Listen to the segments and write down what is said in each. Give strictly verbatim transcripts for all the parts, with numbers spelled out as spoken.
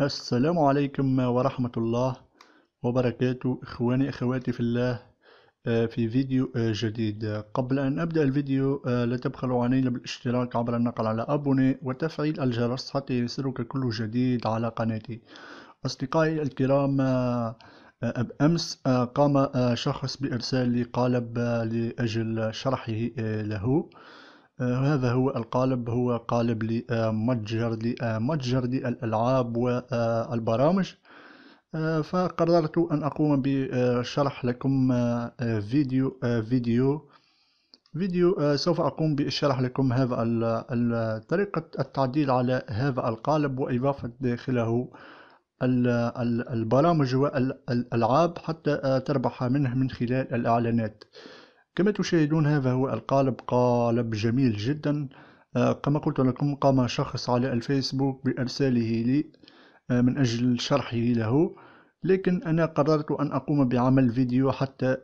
السلام عليكم ورحمة الله وبركاته إخواني أخواتي في الله، في فيديو جديد. قبل أن أبدأ الفيديو لا تبخلوا علينا بالاشتراك عبر النقر على أبوني وتفعيل الجرس حتى يصلك كل جديد على قناتي. أصدقائي الكرام، أمس قام شخص بإرسال قالب لأجل شرحه له. هذا هو القالب، هو قالب لمتجر لمتجر للألعاب والبرامج، فقررت أن أقوم بشرح لكم فيديو فيديو فيديو سوف أقوم بشرح لكم هذا طريقة التعديل على هذا القالب وإضافة داخله البرامج والألعاب حتى تربح منه من خلال الإعلانات. كما تشاهدون هذا هو القالب، قالب جميل جدا. كما قلت لكم قام شخص على الفيسبوك بإرساله لي من أجل شرحه له، لكن أنا قررت أن أقوم بعمل فيديو حتى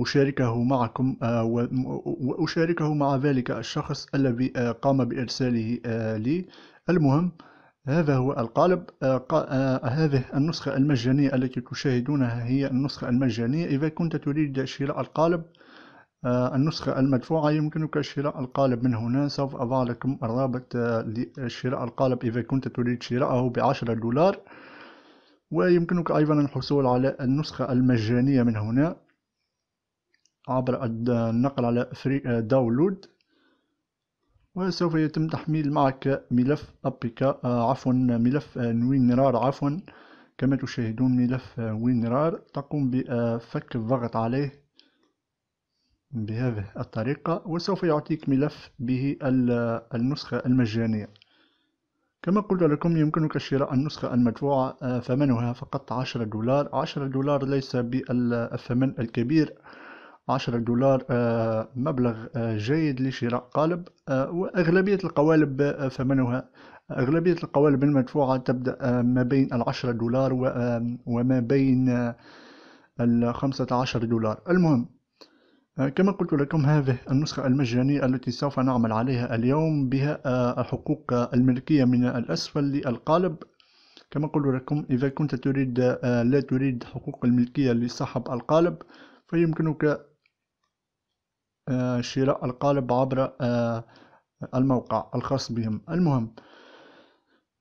أشاركه معكم وأشاركه مع ذلك الشخص الذي قام بإرساله لي. المهم هذا هو القالب. هذه النسخة المجانية التي تشاهدونها هي النسخة المجانية. إذا كنت تريد شراء القالب، النسخة المدفوعة، يمكنك شراء القالب من هنا. سوف أضع لكم الرابط لشراء القالب إذا كنت تريد شراءه بعشرة دولار، ويمكنك أيضا الحصول على النسخة المجانية من هنا عبر النقل على فري داونلود. وسوف يتم تحميل معك ملف أبيكا عفوا ملف وينرار عفوا كما تشاهدون ملف وينرار. تقوم بفك الضغط عليه بهذه الطريقة وسوف يعطيك ملف به النسخة المجانية. كما قلت لكم يمكنك شراء النسخة المدفوعة، ثمنها فقط عشرة دولار. عشرة دولار ليس بالثمن الكبير، عشرة دولار مبلغ جيد لشراء قالب. وأغلبية القوالب ثمنها، أغلبية القوالب المدفوعة تبدأ ما بين العشرة دولار وما بين الخمسة عشر دولار. المهم كما قلت لكم هذه النسخة المجانية التي سوف نعمل عليها اليوم، بها حقوق الملكية من الأسفل للقالب. كما قلت لكم إذا كنت تريد لا تريد حقوق الملكية لصاحب القالب، فيمكنك شراء القالب عبر الموقع الخاص بهم. المهم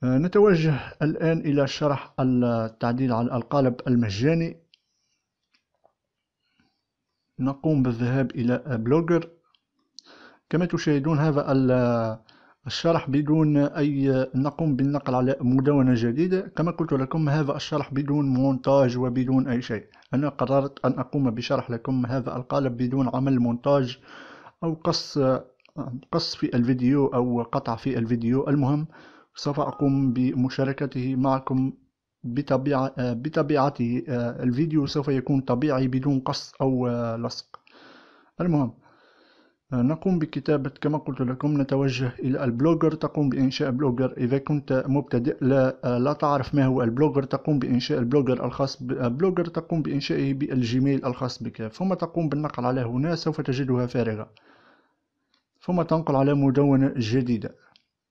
نتوجه الآن إلى شرح التعديل على القالب المجاني. نقوم بالذهاب إلى بلوجر. كما تشاهدون هذا الشرح بدون أي، نقوم بالنقل على مدونة جديدة. كما قلت لكم هذا الشرح بدون مونتاج وبدون أي شيء. أنا قررت أن أقوم بشرح لكم هذا القالب بدون عمل مونتاج أو قص قص في الفيديو أو قطع في الفيديو. المهم سوف أقوم بمشاركته معكم بطبيعة بطبيعته. الفيديو سوف يكون طبيعي بدون قص أو لصق. المهم نقوم بكتابة، كما قلت لكم نتوجه إلى البلوجر. تقوم بإنشاء بلوجر. إذا كنت مبتدئ لا, لا تعرف ما هو البلوجر، تقوم بإنشاء البلوجر الخاص ببلوجر تقوم بإنشائه بالجيميل الخاص بك، ثم تقوم بالنقل على هنا. سوف تجدها فارغة، ثم تنقل على مدونة جديدة.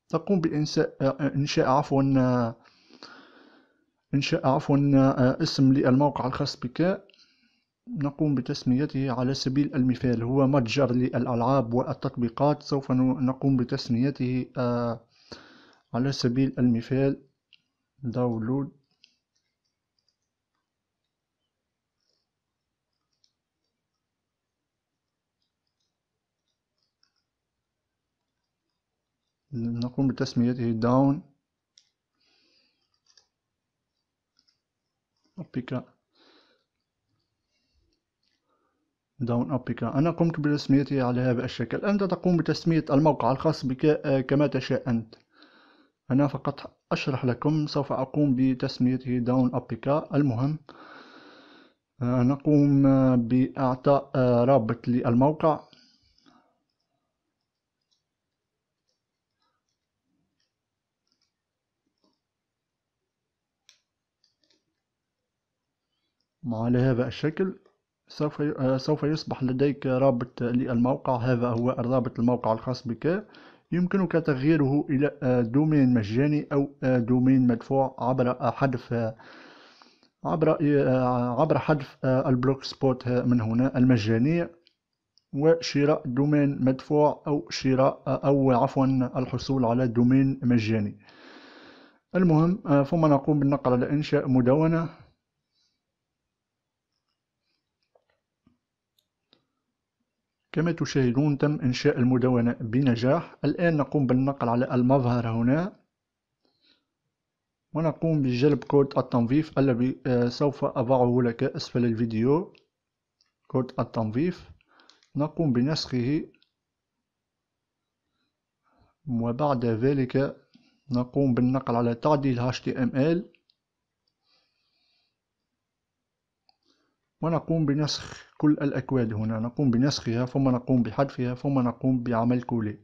تقوم بإنشاء عفوا إنشاء عفوا اسم للموقع الخاص بك. نقوم بتسميته على سبيل المثال، هو متجر للألعاب والتطبيقات. سوف نقوم بتسميته على سبيل المثال داونلود. نقوم بتسميته داون أبيكا داون أبيكا. أنا قمت بتسميته على هذا الشكل. أنت تقوم بتسمية الموقع الخاص بك كما تشاء أنت. أنا فقط أشرح لكم. سوف أقوم بتسميته داون أبيكا. المهم نقوم بإعطاء رابط للموقع. على هذا الشكل سوف سوف يصبح لديك رابط للموقع. هذا هو الرابط، الموقع الخاص بك. يمكنك تغييره إلى دومين مجاني أو دومين مدفوع عبر حذف عبر عبر حذف البلوك سبوت من هنا المجاني، وشراء دومين مدفوع أو شراء أو عفوا الحصول على دومين مجاني. المهم ثم نقوم بالنقر لإنشاء مدونة. كما تشاهدون تم إنشاء المدونة بنجاح. الآن نقوم بالنقل على المظهر هنا، ونقوم بجلب كود التنظيف الذي سوف أضعه لك أسفل الفيديو. كود التنظيف نقوم بنسخه، وبعد ذلك نقوم بالنقل على تعديل إتش تي إم إل، ونقوم بنسخ كل الأكواد هنا. نقوم بنسخها ثم نقوم بحذفها ثم نقوم بعمل كولي،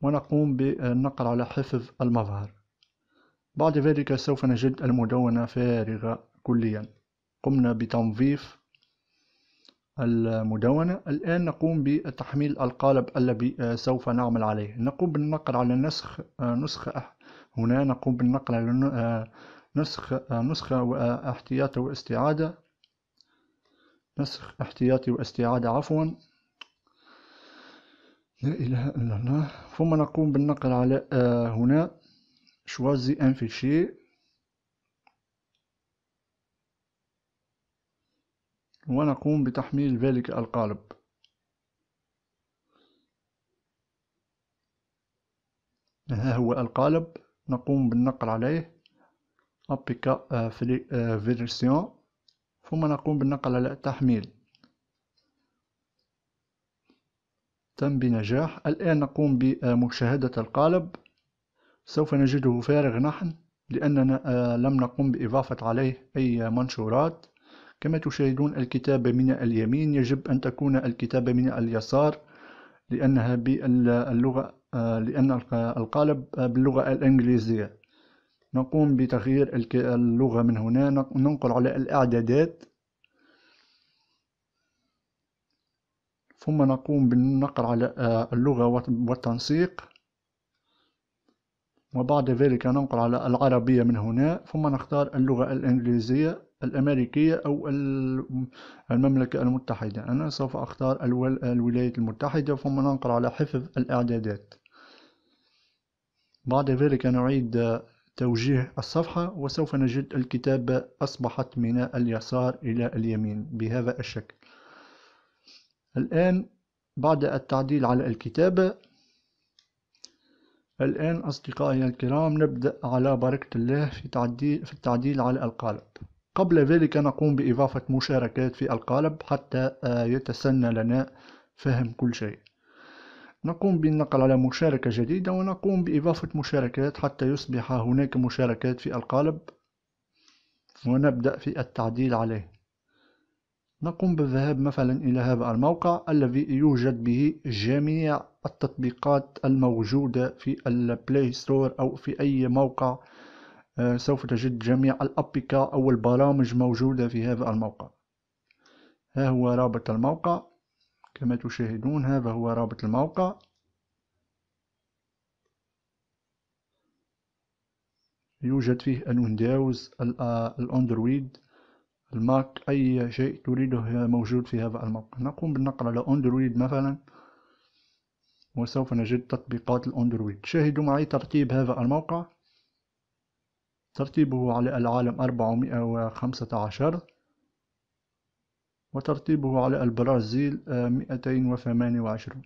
ونقوم بالنقل على حفظ المظهر. بعد ذلك سوف نجد المدونة فارغة كليا. قمنا بتنظيف المدونة. الآن نقوم بتحميل القالب الذي سوف نعمل عليه. نقوم بالنقل على نسخ نسخة هنا، نقوم بالنقل على نسخ نسخة واحتياط واستعادة نسخ احتياطي واستعادة عفوا لا إله إلا الله. ثم نقوم بالنقل على هنا شوازي أن في شيء، ونقوم بتحميل ذلك القالب. ها هو القالب، نقوم بالنقل عليه أبيكا في فيرسيون، ثم نقوم بالنقل على التحميل. تم بنجاح. الآن نقوم بمشاهدة القالب، سوف نجده فارغ نحن لأننا لم نقم بإضافة عليه أي منشورات. كما تشاهدون الكتابة من اليمين، يجب أن تكون الكتابة من اليسار لأنها باللغة لأن القالب باللغة الإنجليزية. نقوم بتغيير اللغة من هنا، ننقل على الإعدادات، ثم نقوم بالنقل على اللغة والتنسيق، وبعد ذلك ننقل على العربية من هنا، ثم نختار اللغة الإنجليزية الأمريكية أو المملكة المتحدة. أنا سوف أختار الولايات المتحدة، ثم ننقل على حفظ الإعدادات. بعد ذلك نعيد توجيه الصفحة، وسوف نجد الكتابة أصبحت من اليسار إلى اليمين بهذا الشكل. الآن بعد التعديل على الكتابة، الآن أصدقائي الكرام نبدأ على بركة الله في تعديل في التعديل على القالب. قبل ذلك نقوم بإضافة مشاركات في القالب حتى يتسنى لنا فهم كل شيء. نقوم بالنقل على مشاركة جديدة، ونقوم بإضافة مشاركات حتى يصبح هناك مشاركات في القالب، ونبدأ في التعديل عليه. نقوم بالذهاب مثلا إلى هذا الموقع الذي يوجد به جميع التطبيقات الموجودة في البلاي ستور أو في أي موقع، سوف تجد جميع الأبيكا أو البرامج موجودة في هذا الموقع. ها هو رابط الموقع كما تشاهدون، هذا هو رابط الموقع. يوجد فيه الويندوز، الأندرويد، الماك، أي شيء تريده موجود في هذا الموقع. نقوم بالنقل على أندرويد مثلا، وسوف نجد تطبيقات الأندرويد. شاهدوا معي ترتيب هذا الموقع، ترتيبه على العالم أربعمائة وخمسة عشر، وترتيبه على البرازيل مئتين وثمانية وعشرين.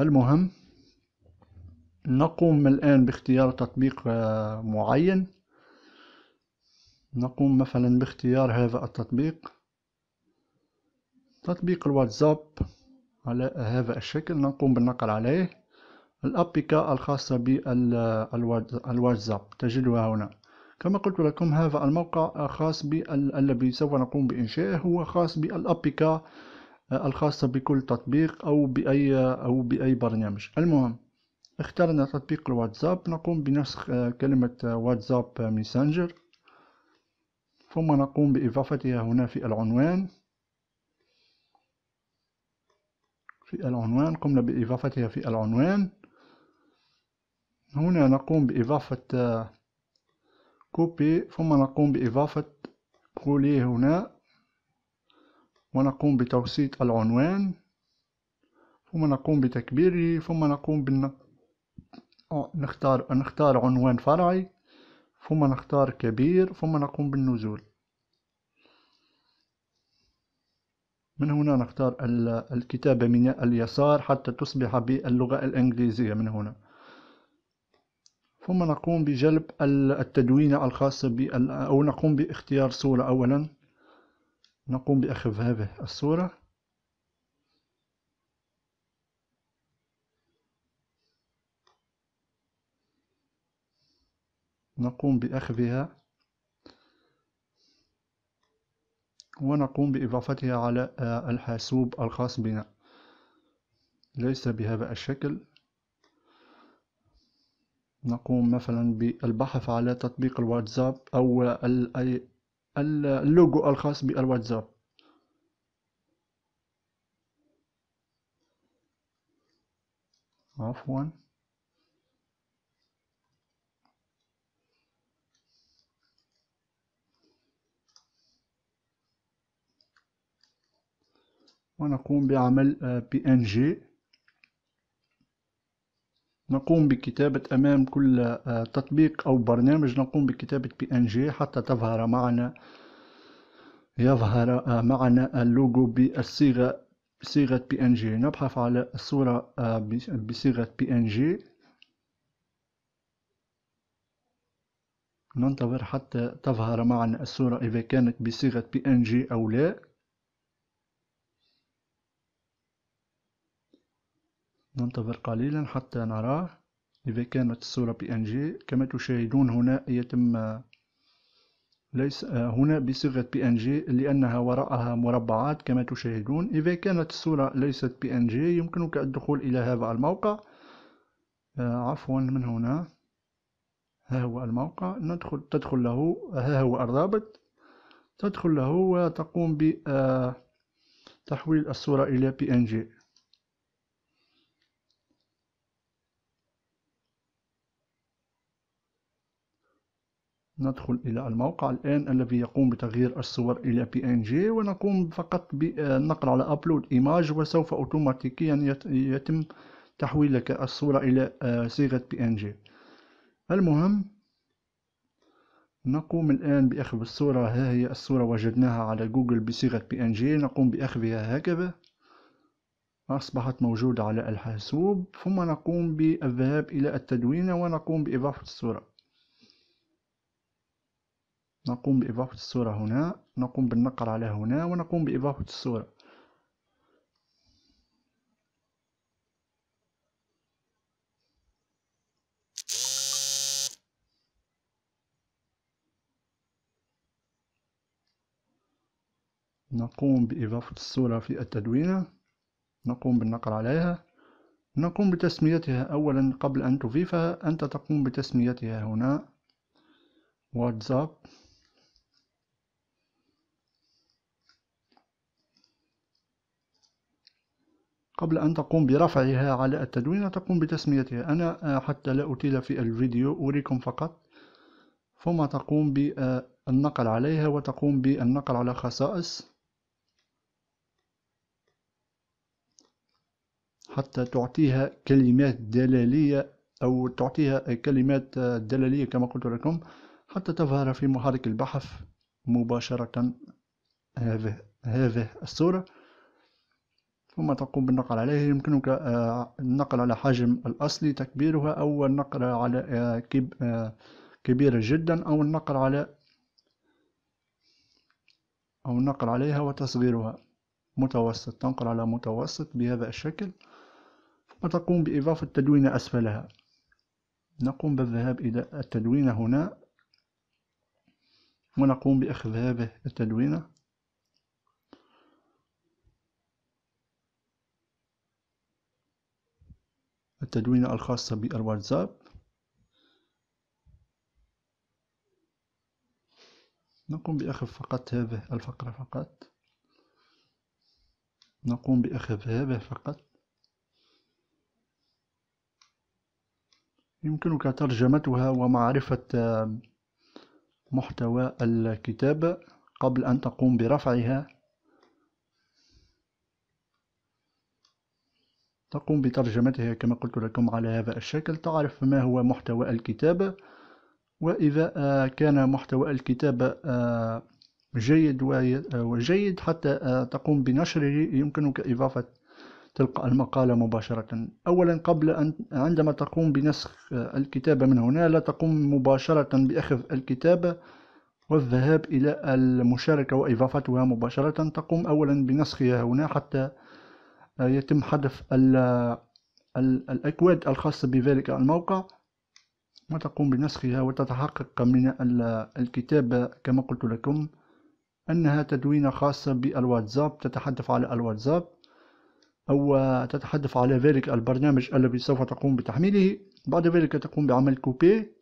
المهم نقوم الآن باختيار تطبيق معين، نقوم مثلا باختيار هذا التطبيق، تطبيق الواتساب على هذا الشكل. نقوم بالنقل عليه. الأبيكا الخاصة بالواتساب تجدها هنا. كما قلت لكم هذا الموقع خاص بالذي سوف نقوم بإنشائه، هو خاص بالأبيكا الخاصة بكل تطبيق أو بأي أو بأي برنامج. المهم اخترنا تطبيق الواتساب، نقوم بنسخ كلمة واتساب ميسنجر، ثم نقوم بإضافتها هنا في العنوان. في العنوان قمنا بإضافتها في العنوان. هنا نقوم بإضافة كوبي، ثم نقوم بإضافة كولي هنا، ونقوم بتوسيط العنوان، ثم نقوم بتكبيره، ثم نقوم بن... نختار... نختار عنوان فرعي، ثم نختار كبير، ثم نقوم بالنزول. من هنا نختار الكتابة من اليسار حتى تصبح باللغة الإنجليزية من هنا، ثم نقوم بجلب التدوينة الخاصة بال... أو نقوم باختيار صورة. أولا نقوم بأخذ هذه الصورة، نقوم بأخذها ونقوم بإضافتها على الحاسوب الخاص بنا، ليس بهذا الشكل. نقوم مثلا بالبحث على تطبيق الواتساب أو اللوجو الخاص بالواتساب. عفوا ونقوم بعمل بي إن جي. نقوم بكتابة أمام كل تطبيق أو برنامج نقوم بكتابة بي إن جي حتى تظهر معنا يظهر معنا اللوجو بالصيغة بصيغة بي إن جي. نبحث على الصورة بصيغة بي إن جي، ننتظر حتى تظهر معنا الصورة إذا كانت بصيغة بي إن جي أو لا. ننتظر قليلا حتى نراه إذا كانت الصورة بي إن جي. كما تشاهدون هنا يتم ليس هنا بصيغة بي إن جي لأنها وراءها مربعات كما تشاهدون. إذا كانت الصورة ليست بي إن جي يمكنك الدخول إلى هذا الموقع. عفوا من هنا ها هو الموقع، ندخل تدخل له، ها هو الرابط، تدخل له وتقوم بتحويل الصورة إلى بي إن جي. ندخل إلى الموقع الآن الذي يقوم بتغيير الصور إلى بي إن جي، ونقوم فقط بالنقر على Upload Image وسوف أوتوماتيكيا يتم تحويل لك الصورة إلى صيغة بي إن جي. المهم نقوم الآن بأخذ الصورة، ها هي الصورة وجدناها على جوجل بصيغة بي إن جي، نقوم بأخذها هكذا، أصبحت موجودة على الحاسوب، ثم نقوم بالذهاب إلى التدوينة ونقوم بإضافة الصورة. نقوم بإضافة الصورة هنا، نقوم بالنقر على هنا ونقوم بإضافة الصورة. نقوم بإضافة الصورة في التدوينة، نقوم بالنقر عليها، نقوم بتسميتها. أولا قبل أن تضيفها أنت تقوم بتسميتها هنا واتساب، قبل أن تقوم برفعها على التدوينة تقوم بتسميتها. أنا حتى لا أطيل في الفيديو أريكم فقط. ثم تقوم بالنقل عليها وتقوم بالنقل على خصائص حتى تعطيها كلمات دلالية أو تعطيها كلمات دلالية كما قلت لكم حتى تظهر في محرك البحث مباشرة هذه الصورة. ثم تقوم بالنقل عليه، يمكنك النقل على حجم الأصلي تكبيرها أو النقل على كبيرة جدا أو النقل على أو النقل عليها وتصغيرها، متوسط تنقل على متوسط بهذا الشكل. ثم تقوم بإضافة تدوينة أسفلها، نقوم بالذهاب إلى التدوينة هنا ونقوم بأخذ هذه التدوينة. التدوينة الخاصة بالواتساب نقوم بأخذ فقط هذه الفقرة فقط نقوم بأخذ هذه فقط يمكنك ترجمتها ومعرفة محتوى الكتاب قبل أن تقوم برفعها. تقوم بترجمتها كما قلت لكم على هذا الشكل، تعرف ما هو محتوى الكتاب، وإذا كان محتوى الكتاب جيد وجيد حتى تقوم بنشره يمكنك إضافة تلك المقالة مباشرة. أولا قبل أن عندما تقوم بنسخ الكتاب من هنا لا تقوم مباشرة بأخذ الكتاب والذهاب إلى المشاركة وإضافتها مباشرة، تقوم أولا بنسخها هنا حتى يتم حذف الأكواد الخاصة بذلك الموقع، وتقوم بنسخها وتتحقق من الكتاب كما قلت لكم أنها تدوينة خاصة بالواتساب تتحدث على الواتساب أو تتحدث على ذلك البرنامج الذي سوف تقوم بتحميله. بعد ذلك تقوم بعمل كوبي،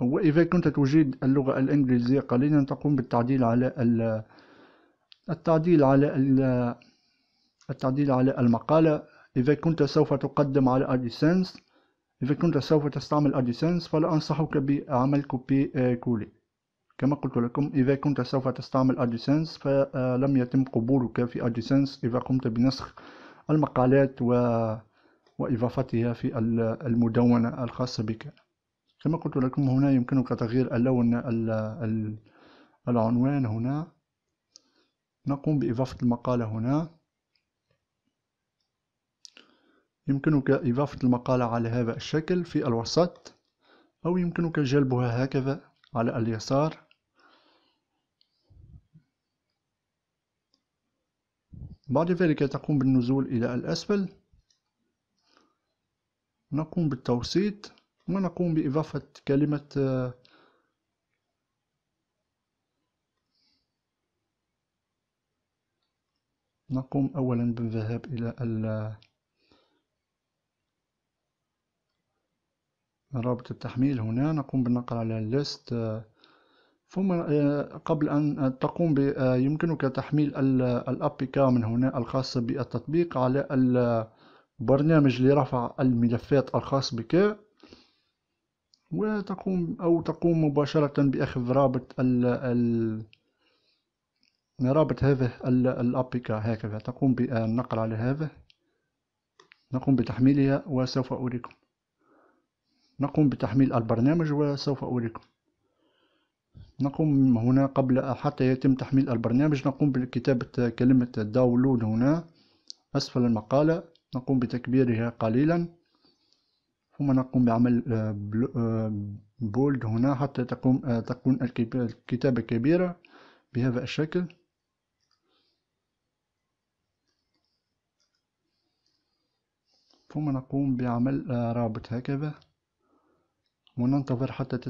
وإذا كنت تجيد اللغة الإنجليزية قليلا تقوم بالتعديل على ال التعديل على ال التعديل على المقالة. إذا كنت سوف تقدم على أدسنس إذا كنت سوف تستعمل أدسنس فلا أنصحك بعمل كوبي كولي كما قلت لكم. إذا كنت سوف تستعمل أدسنس فلم يتم قبولك في أدسنس إذا قمت بنسخ المقالات و... وإضافتها في المدونة الخاصة بك. كما قلت لكم هنا يمكنك تغيير اللون العنوان. هنا نقوم بإضافة المقالة، هنا يمكنك إضافة المقالة على هذا الشكل في الوسط، أو يمكنك جلبها هكذا على اليسار. بعد ذلك تقوم بالنزول إلى الأسفل، نقوم بالتوسيط ونقوم بإضافة كلمة نقوم أولا بالذهاب إلى رابط التحميل. هنا نقوم بالنقر على الليست، ثم قبل أن تقوم يمكنك تحميل الأبيك من هنا الخاص بالتطبيق على البرنامج لرفع الملفات الخاص بك، وتقوم أو تقوم مباشرة بأخذ رابط ال ال رابط هذا الأبيك هكذا. تقوم بالنقر على هذا، نقوم بتحميلها وسوف أريكم. نقوم بتحميل البرنامج وسوف أريكم. نقوم هنا قبل حتى يتم تحميل البرنامج نقوم بكتابة كلمة داونلود هنا أسفل المقالة، نقوم بتكبيرها قليلا ثم نقوم بعمل بولد هنا حتى تقوم تكون الكتابة كبيرة بهذا الشكل. ثم نقوم بعمل رابط هكذا وننتظر حتى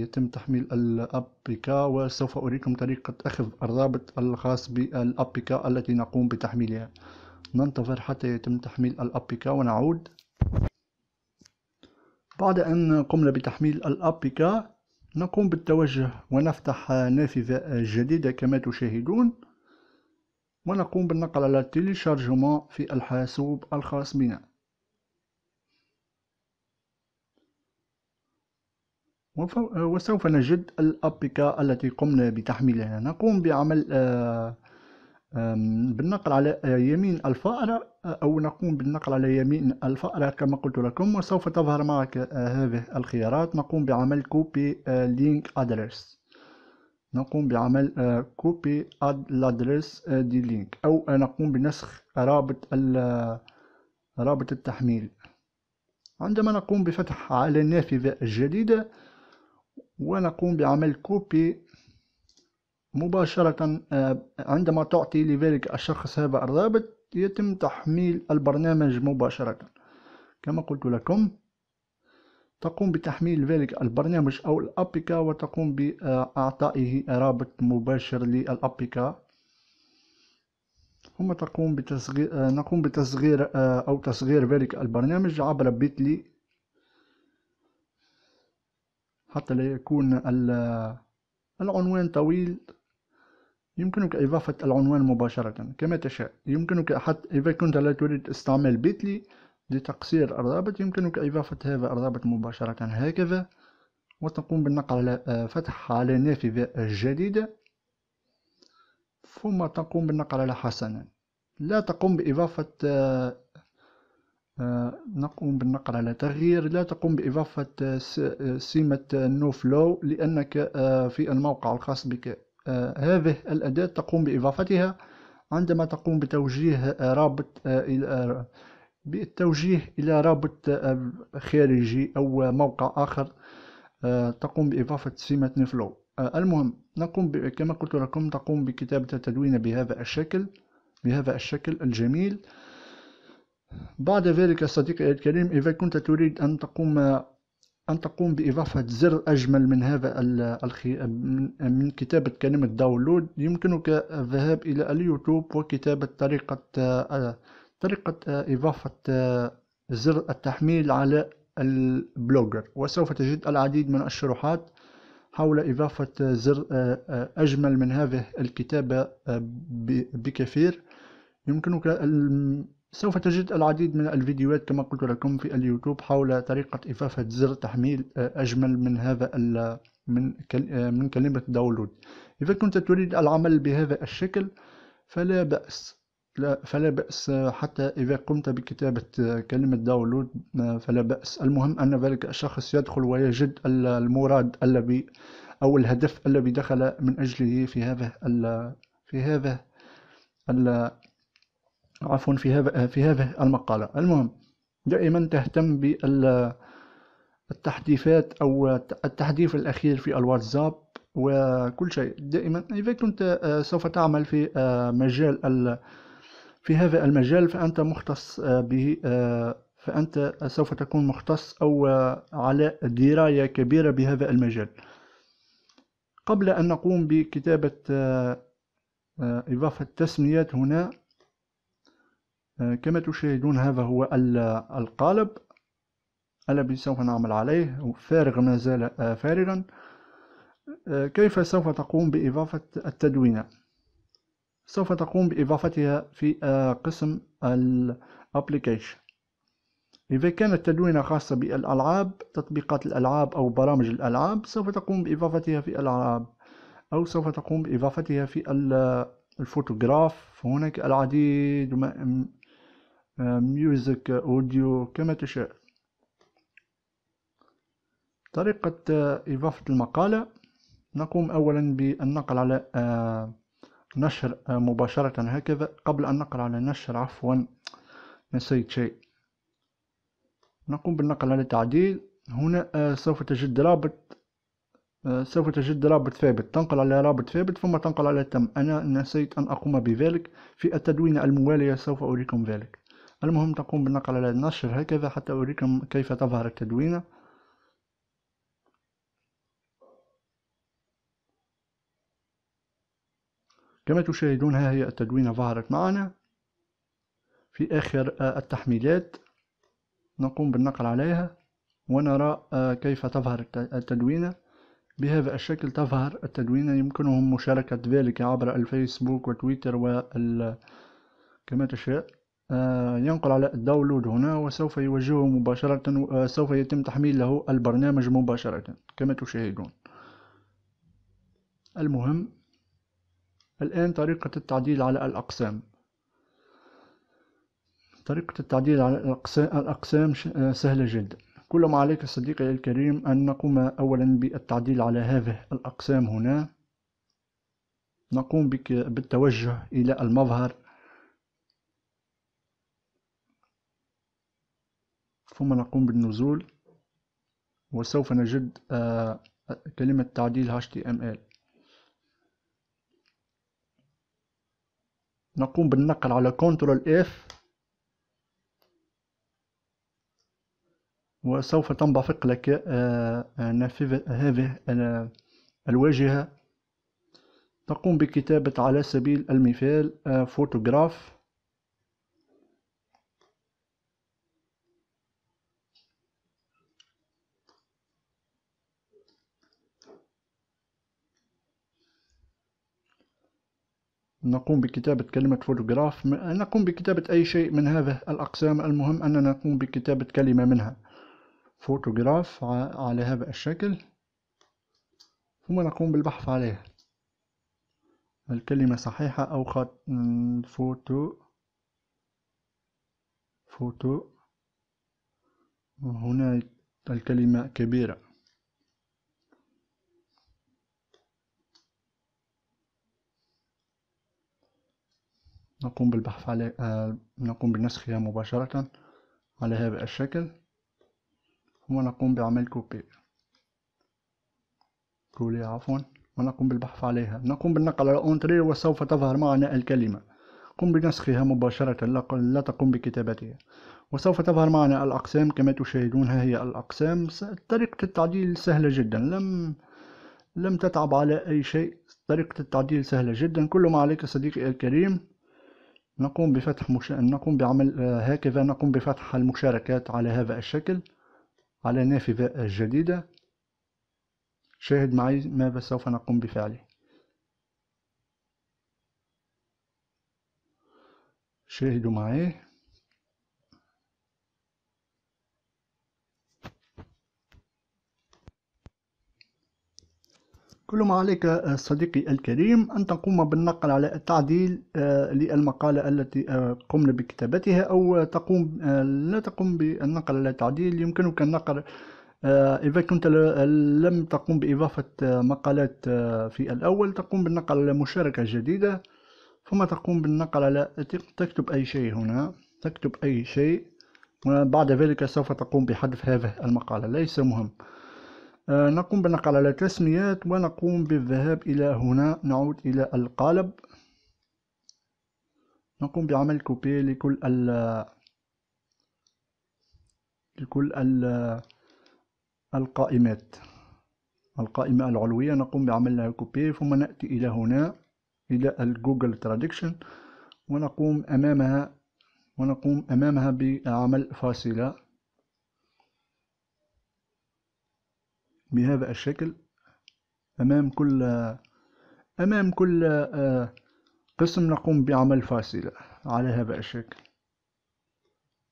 يتم تحميل الأبيك، وسوف أريكم طريقة أخذ الرابط الخاص بالأبيك التي نقوم بتحميلها. ننتظر حتى يتم تحميل الأبيك ونعود. بعد أن قمنا بتحميل الأبيك نقوم بالتوجه ونفتح نافذة جديدة كما تشاهدون، ونقوم بالنقل على تيليشارجمون في الحاسوب الخاص بنا، وسوف نجد الأبيك التي قمنا بتحميلها. نقوم بعمل بالنقل على يمين الفأرة أو نقوم بالنقل على يمين الفأرة كما قلت لكم، وسوف تظهر معك هذه الخيارات. نقوم بعمل كوبي لينك أدرس، نقوم بعمل كوبي الأدرس دي لينك، أو نقوم بنسخ رابط رابط التحميل. عندما نقوم بفتح على النافذة الجديدة ونقوم بعمل كوبي مباشرة، عندما تعطي لذلك الشخص هذا الرابط يتم تحميل البرنامج مباشرة كما قلت لكم. تقوم بتحميل ذلك البرنامج أو الأبيك وتقوم بإعطائه رابط مباشر للأبيك، ثم تقوم بتصغير نقوم بتصغير أو تصغير ذلك البرنامج عبر بيتلي حتى لا يكون العنوان طويل، يمكنك إضافة العنوان مباشرة كما تشاء. يمكنك حتى إذا كنت لا تريد استعمال بيتلي لتقصير الرابط، يمكنك إضافة هذا الرابط مباشرة هكذا، وتقوم بالنقر فتح على نافذة جديدة، ثم تقوم بالنقر على حسنا. لا تقوم بإضافة نقوم بالنقر على تغيير. لا تقوم بإضافة سمة نو فلو لأنك في الموقع الخاص بك. هذه الأداة تقوم بإضافتها عندما تقوم بتوجيه رابط إلى بالتوجيه إلى رابط خارجي أو موقع آخر، تقوم بإضافة سمة نفلو. المهم نقوم كما قلت لكم، تقوم بكتابة التدوين بهذا الشكل بهذا الشكل الجميل. بعد ذلك صديقي الكريم، إذا كنت تريد أن تقوم أن تقوم بإضافة زر أجمل من هذا من كتابة كلمة داونلود، يمكنك الذهاب إلى اليوتيوب وكتابة طريقة طريقة إضافة زر التحميل على البلوجر، وسوف تجد العديد من الشروحات حول إضافة زر أجمل من هذه الكتابة بكثير. يمكنك سوف تجد العديد من الفيديوهات كما قلت لكم في اليوتيوب حول طريقة إضافة زر تحميل أجمل من هذا من كلمة داونلود. إذا كنت تريد العمل بهذا الشكل فلا بأس، لا فلا بأس حتى إذا قمت بكتابة كلمة داونلود فلا بأس. المهم أن ذلك الشخص يدخل ويجد المراد الذي أو الهدف الذي دخل من أجله في هذا في هذا عفوا في هذا في هذه المقالة. المهم دائما تهتم بالتحديثات أو التحديث الأخير في الواتساب وكل شيء. دائما إذا كنت سوف تعمل في مجال في هذا المجال فأنت مختص به، فأنت سوف تكون مختص أو على دراية كبيرة بهذا المجال. قبل أن نقوم بكتابة إضافة تسميات هنا كما تشاهدون، هذا هو القالب الذي سوف نعمل عليه، فارغ ما زال فارغا. كيف سوف تقوم بإضافة التدوينة؟ سوف تقوم بإضافتها في قسم الابليكيشن. إذا كانت تدوينة خاصة بالألعاب، تطبيقات الألعاب أو برامج الألعاب، سوف تقوم بإضافتها في الألعاب، أو سوف تقوم بإضافتها في الفوتوغراف. هناك العديد من ميوزك أوديو كما تشاء. طريقة إضافة المقالة، نقوم أولا بالنقل على نشر مباشرة هكذا. قبل أن نقل على نشر عفوا نسيت شيء، نقوم بالنقل على تعديل. هنا سوف تجد رابط سوف تجد رابط ثابت، تنقل على رابط ثابت ثم تنقل على تم. أنا نسيت أن أقوم بذلك في التدوينة الموالية، سوف أريكم ذلك. المهم تقوم بالنقل على نشر هكذا حتى أريكم كيف تظهر التدوينة. كما تشاهدون ها هي التدوينة ظهرت معنا في آخر التحميلات. نقوم بالنقل عليها ونرى كيف تظهر التدوينة بهذا الشكل. تظهر التدوينة، يمكنهم مشاركة ذلك عبر الفيسبوك وتويتر وال كما تشاء. ينقل على الداونلود هنا وسوف يوجهه مباشرة، سوف يتم تحميل له البرنامج مباشرة كما تشاهدون. المهم الآن طريقة التعديل على الأقسام. طريقة التعديل على الأقسام سهلة جدا. كل ما عليك صديقي الكريم أن نقوم أولا بالتعديل على هذه الأقسام هنا. نقوم بالتوجه إلى المظهر ثم نقوم بالنزول، وسوف نجد كلمة تعديل إتش تي إم إل. نقوم بالنقل على كنترول إف وسوف تنبثق لك نافذة هذه الواجهة. تقوم بكتابة على سبيل المثال فوتوغراف، نقوم بكتابة كلمة فوتوغراف، نقوم بكتابة أي شيء من هذه الأقسام، المهم أننا نقوم بكتابة كلمة منها. فوتوغراف على هذا الشكل، ثم نقوم بالبحث عليها، الكلمة صحيحة أو خط فوتو فوتو هنا الكلمة كبيرة. نقوم بالبحث عليه، آه نقوم بنسخها مباشرة على هذا الشكل، ثم نقوم بعمل كوبي كولي عفوا ونقوم بالبحث عليها، نقوم بالنقل على أونتري وسوف تظهر معنا الكلمة. قم بنسخها مباشرة، لا تقوم بكتابتها، وسوف تظهر معنا الأقسام كما تشاهدون. ها هي الأقسام، طريقة التعديل سهلة جدا، لم لم تتعب على أي شيء، طريقة التعديل سهلة جدا. كل ما عليك صديقي الكريم نقوم بفتح مش... نقوم بعمل هكذا، نقوم بفتح المشاركات على هذا الشكل على نافذة جديدة. شاهد معي ماذا سوف نقوم بفعله. شاهدوا معي، كل ما عليك صديقي الكريم أن تقوم بالنقل على التعديل للمقالة التي قمنا بكتابتها، أو تقوم لا تقوم بالنقل على التعديل. يمكنك النقل إذا كنت لم تقوم بإضافة مقالات في الأول، تقوم بالنقل على مشاركة جديدة، ثم تقوم بالنقل على تكتب أي شيء هنا، تكتب أي شيء، وبعد ذلك سوف تقوم بحذف هذه المقالة، ليس مهم. آه نقوم بالنقل على تسميات، ونقوم بالذهاب إلى هنا، نعود إلى القالب، نقوم بعمل كوبي لكل ال لكل ال القائمات، القائمة العلوية نقوم بعمل لها كوبي، ثم نأتي إلى هنا إلى الجوجل تراديكشن، ونقوم أمامها ونقوم أمامها بعمل فاصلة بهذا الشكل أمام كل أمام كل قسم، نقوم بعمل فاصلة على هذا الشكل.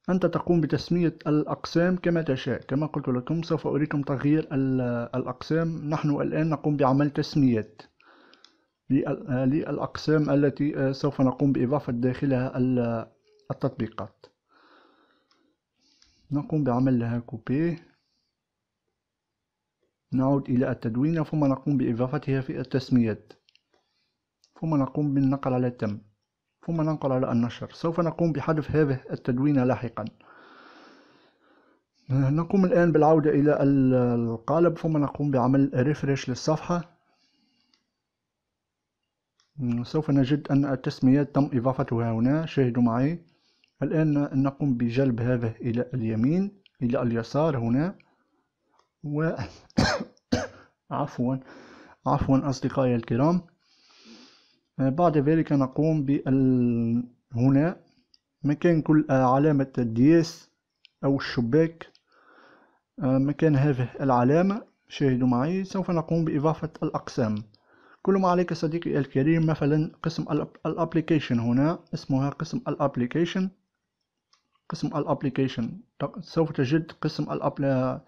أنت تقوم بتسمية الأقسام كما تشاء، كما قلت لكم سوف أريكم تغيير الأقسام. نحن الآن نقوم بعمل تسميات للأقسام التي سوف نقوم بإضافة داخلها التطبيقات، نقوم بعمل لها كوبي، نعود إلى التدوين، ثم نقوم بإضافتها في التسميات، ثم نقوم بالنقل على تم، ثم ننقل على النشر. سوف نقوم بحذف هذه التدوينة لاحقا. نقوم الآن بالعودة إلى القالب، ثم نقوم بعمل ريفريش للصفحة. سوف نجد أن التسميات تم إضافتها هنا، شاهدوا معي. الآن نقوم بجلب هذا إلى اليمين إلى اليسار هنا، و عفوا عفوا أصدقائي الكرام. بعد ذلك نقوم بال هنا مكان كل علامة الدياس أو الشباك، مكان هذه العلامة شاهدوا معي سوف نقوم بإضافة الأقسام. كل ما عليك صديقي الكريم مثلا قسم الابليكيشن، هنا اسمها قسم الابليكيشن، قسم الابليكيشن سوف تجد قسم الابل،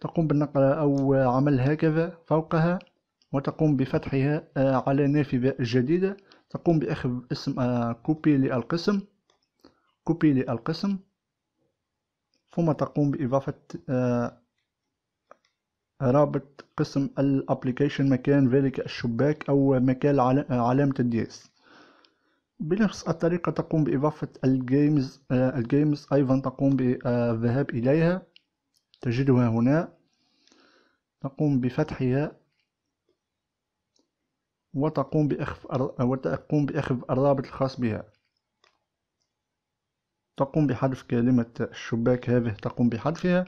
تقوم بالنقل او عمل هكذا فوقها، وتقوم بفتحها على نافذة جديدة، تقوم باخذ اسم كوبي للقسم، كوبي للقسم، ثم تقوم باضافة رابط قسم الابليكيشن مكان ذلك الشباك أو مكان علامة الدياس. بنفس الطريقة تقوم بإضافة الجيمز، الجيمز أيضا تقوم بالذهاب إليها، تجدها هنا، تقوم بفتحها وتقوم بأخذ وتقوم بأخذ الرابط الخاص بها، تقوم بحذف كلمة الشباك هذه، تقوم بحذفها.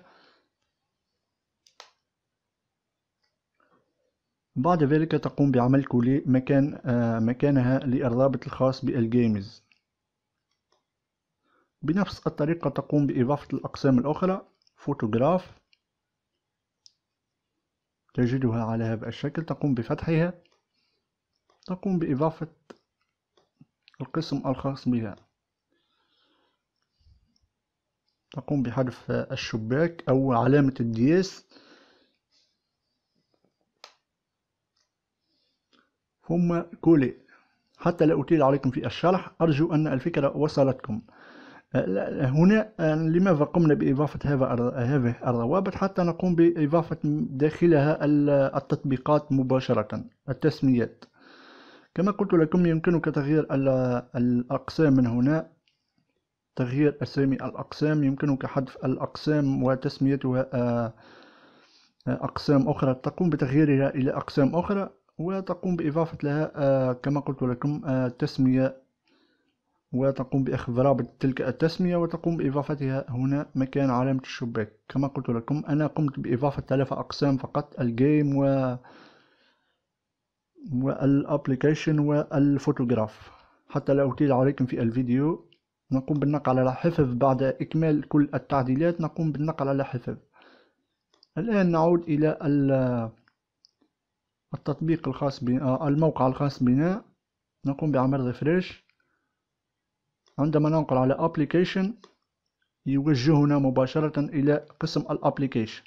بعد ذلك تقوم بعمل كولي مكان آه مكانها للرابط الخاص بالجيمز. بنفس الطريقة تقوم بإضافة الأقسام الأخرى، فوتوغراف تجدها على هذا الشكل، تقوم بفتحها، تقوم بإضافة القسم الخاص بها. تقوم بحذف الشباك أو علامة الدياس، ثم كولي. حتى لا أطيل عليكم في الشرح، أرجو أن الفكرة وصلتكم. هنا لماذا قمنا بإضافة هذه الروابط؟ حتى نقوم بإضافة داخلها التطبيقات مباشرة، التسميات. كما قلت لكم يمكنك تغيير الأقسام من هنا، تغيير أسامي الأقسام، يمكنك حذف الأقسام وتسميتها أقسام أخرى، تقوم بتغييرها إلى أقسام أخرى، وتقوم بإضافة لها كما قلت لكم تسمية، وتقوم بأخذ رابط تلك التسمية وتقوم بإضافتها هنا مكان علامة الشباك. كما قلت لكم أنا قمت بإضافة ثلاثة أقسام فقط، الجيم و والابليكيشن والفوتوغراف. حتى لا أطيل عليكم في الفيديو، نقوم بالنقل على حفظ. بعد إكمال كل التعديلات نقوم بالنقل على حفظ. الآن نعود إلى التطبيق الخاص بنا، الموقع الخاص بنا. نقوم بعمل ريفريش. عندما ننقل على application يوجهنا مباشرة إلى قسم الابليكيشن،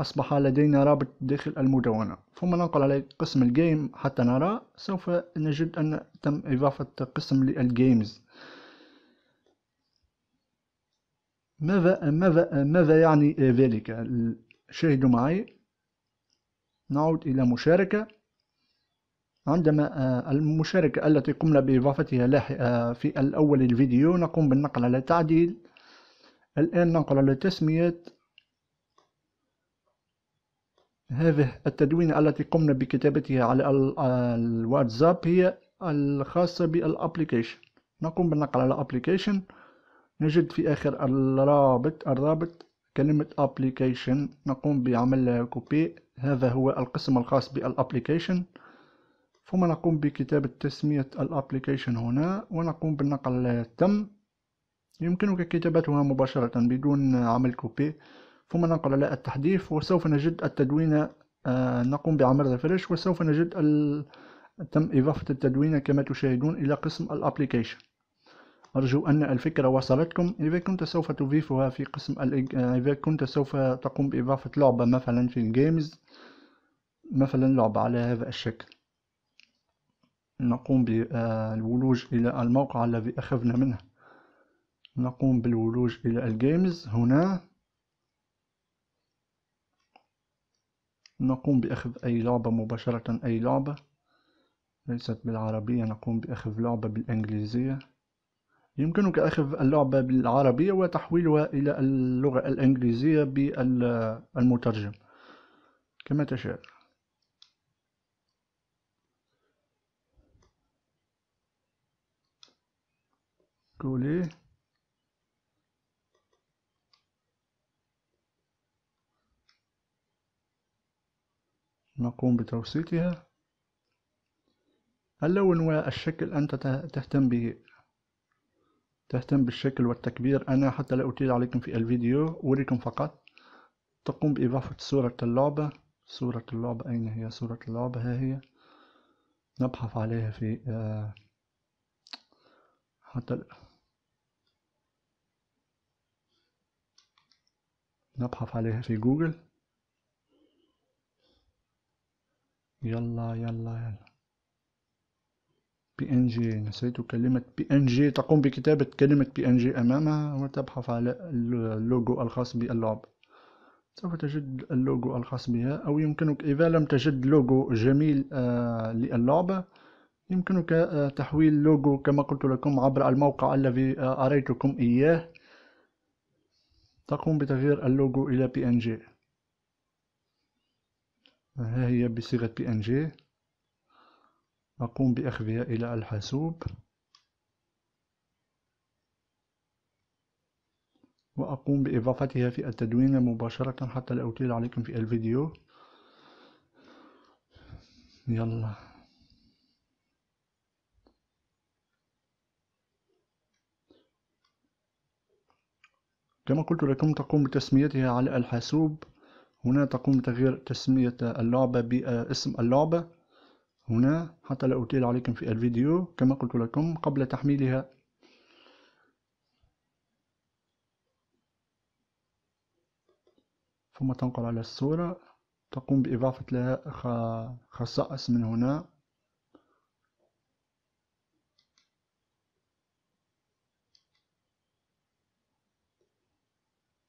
أصبح لدينا رابط داخل المدونة. ثم ننقل على قسم الجيم حتى نرى، سوف نجد أن تم إضافة قسم للجيمز. ماذا ماذا ماذا يعني ذلك؟ شاهدوا معي. نعود إلى مشاركة. عندما المشاركة التي قمنا بإضافتها في الأول الفيديو نقوم بالنقل على تعديل. الآن ننقل على تسميات. هذه التدوينة التي قمنا بكتابتها على الواتساب هي الخاصة بالابليكيشن. نقوم بالنقل على ابليكيشن، نجد في آخر الرابط الرابط كلمة ابليكيشن، نقوم بعمل كوبي. هذا هو القسم الخاص بالابليكيشن. ثم نقوم بكتابة تسمية الابليكيشن هنا ونقوم بالنقل تم، يمكنك كتابتها مباشرة بدون عمل كوبي. ثم ننقل على التحديث وسوف نجد التدوينة. نقوم بعمل ريفرش وسوف نجد ال... تم إضافة التدوينة كما تشاهدون إلى قسم الابليكيشن. أرجو أن الفكرة وصلتكم. إذا كنت سوف تضيفها في قسم ال... إذا كنت سوف تقوم بإضافة لعبة مثلا في الجيمز، مثلا لعبة على هذا الشكل، نقوم بالولوج إلى الموقع الذي أخذنا منه، نقوم بالولوج إلى الجيمز هنا، نقوم بأخذ أي لعبة مباشرة، أي لعبة ليست بالعربية، نقوم بأخذ لعبة بالإنجليزية. يمكنك أخذ اللعبة بالعربية وتحويلها إلى اللغة الإنجليزية بالمترجم كما تشاء. كولي. نقوم بتوسيطها. اللون والشكل أنت تهتم به، تهتم بالشكل والتكبير. أنا حتى لا أطيل عليكم في الفيديو أوريكم فقط. تقوم بإضافة صورة اللعبة. صورة اللعبة أين هي؟ صورة اللعبة ها هي، نبحث عليها في آه حتى نبحث عليها في جوجل. يلا يلا يلا بي ان جي، نسيت كلمة بي ان جي. تقوم بكتابة كلمة بي ان جي أمامها وتبحث على اللوجو الخاص باللعبة، سوف تجد اللوجو الخاص بها. أو يمكنك إذا لم تجد لوجو جميل آه للعبة، يمكنك آه تحويل لوجو كما قلت لكم عبر الموقع الذي آه أريتكم إياه. تقوم بتغيير اللوجو إلى بي ان جي، ها هي بصيغة بي ان جي. أقوم بأخذها إلى الحاسوب وأقوم بإضافتها في التدوينة مباشرة حتى لا أطيل عليكم في الفيديو. يلا كما قلت لكم تقوم بتسميتها على الحاسوب. هنا تقوم بتغيير تسمية اللعبة باسم اللعبة. هنا حتى لا أطيل عليكم في الفيديو كما قلت لكم قبل تحميلها. ثم تنقل على الصورة، تقوم بإضافة لها خصائص من هنا.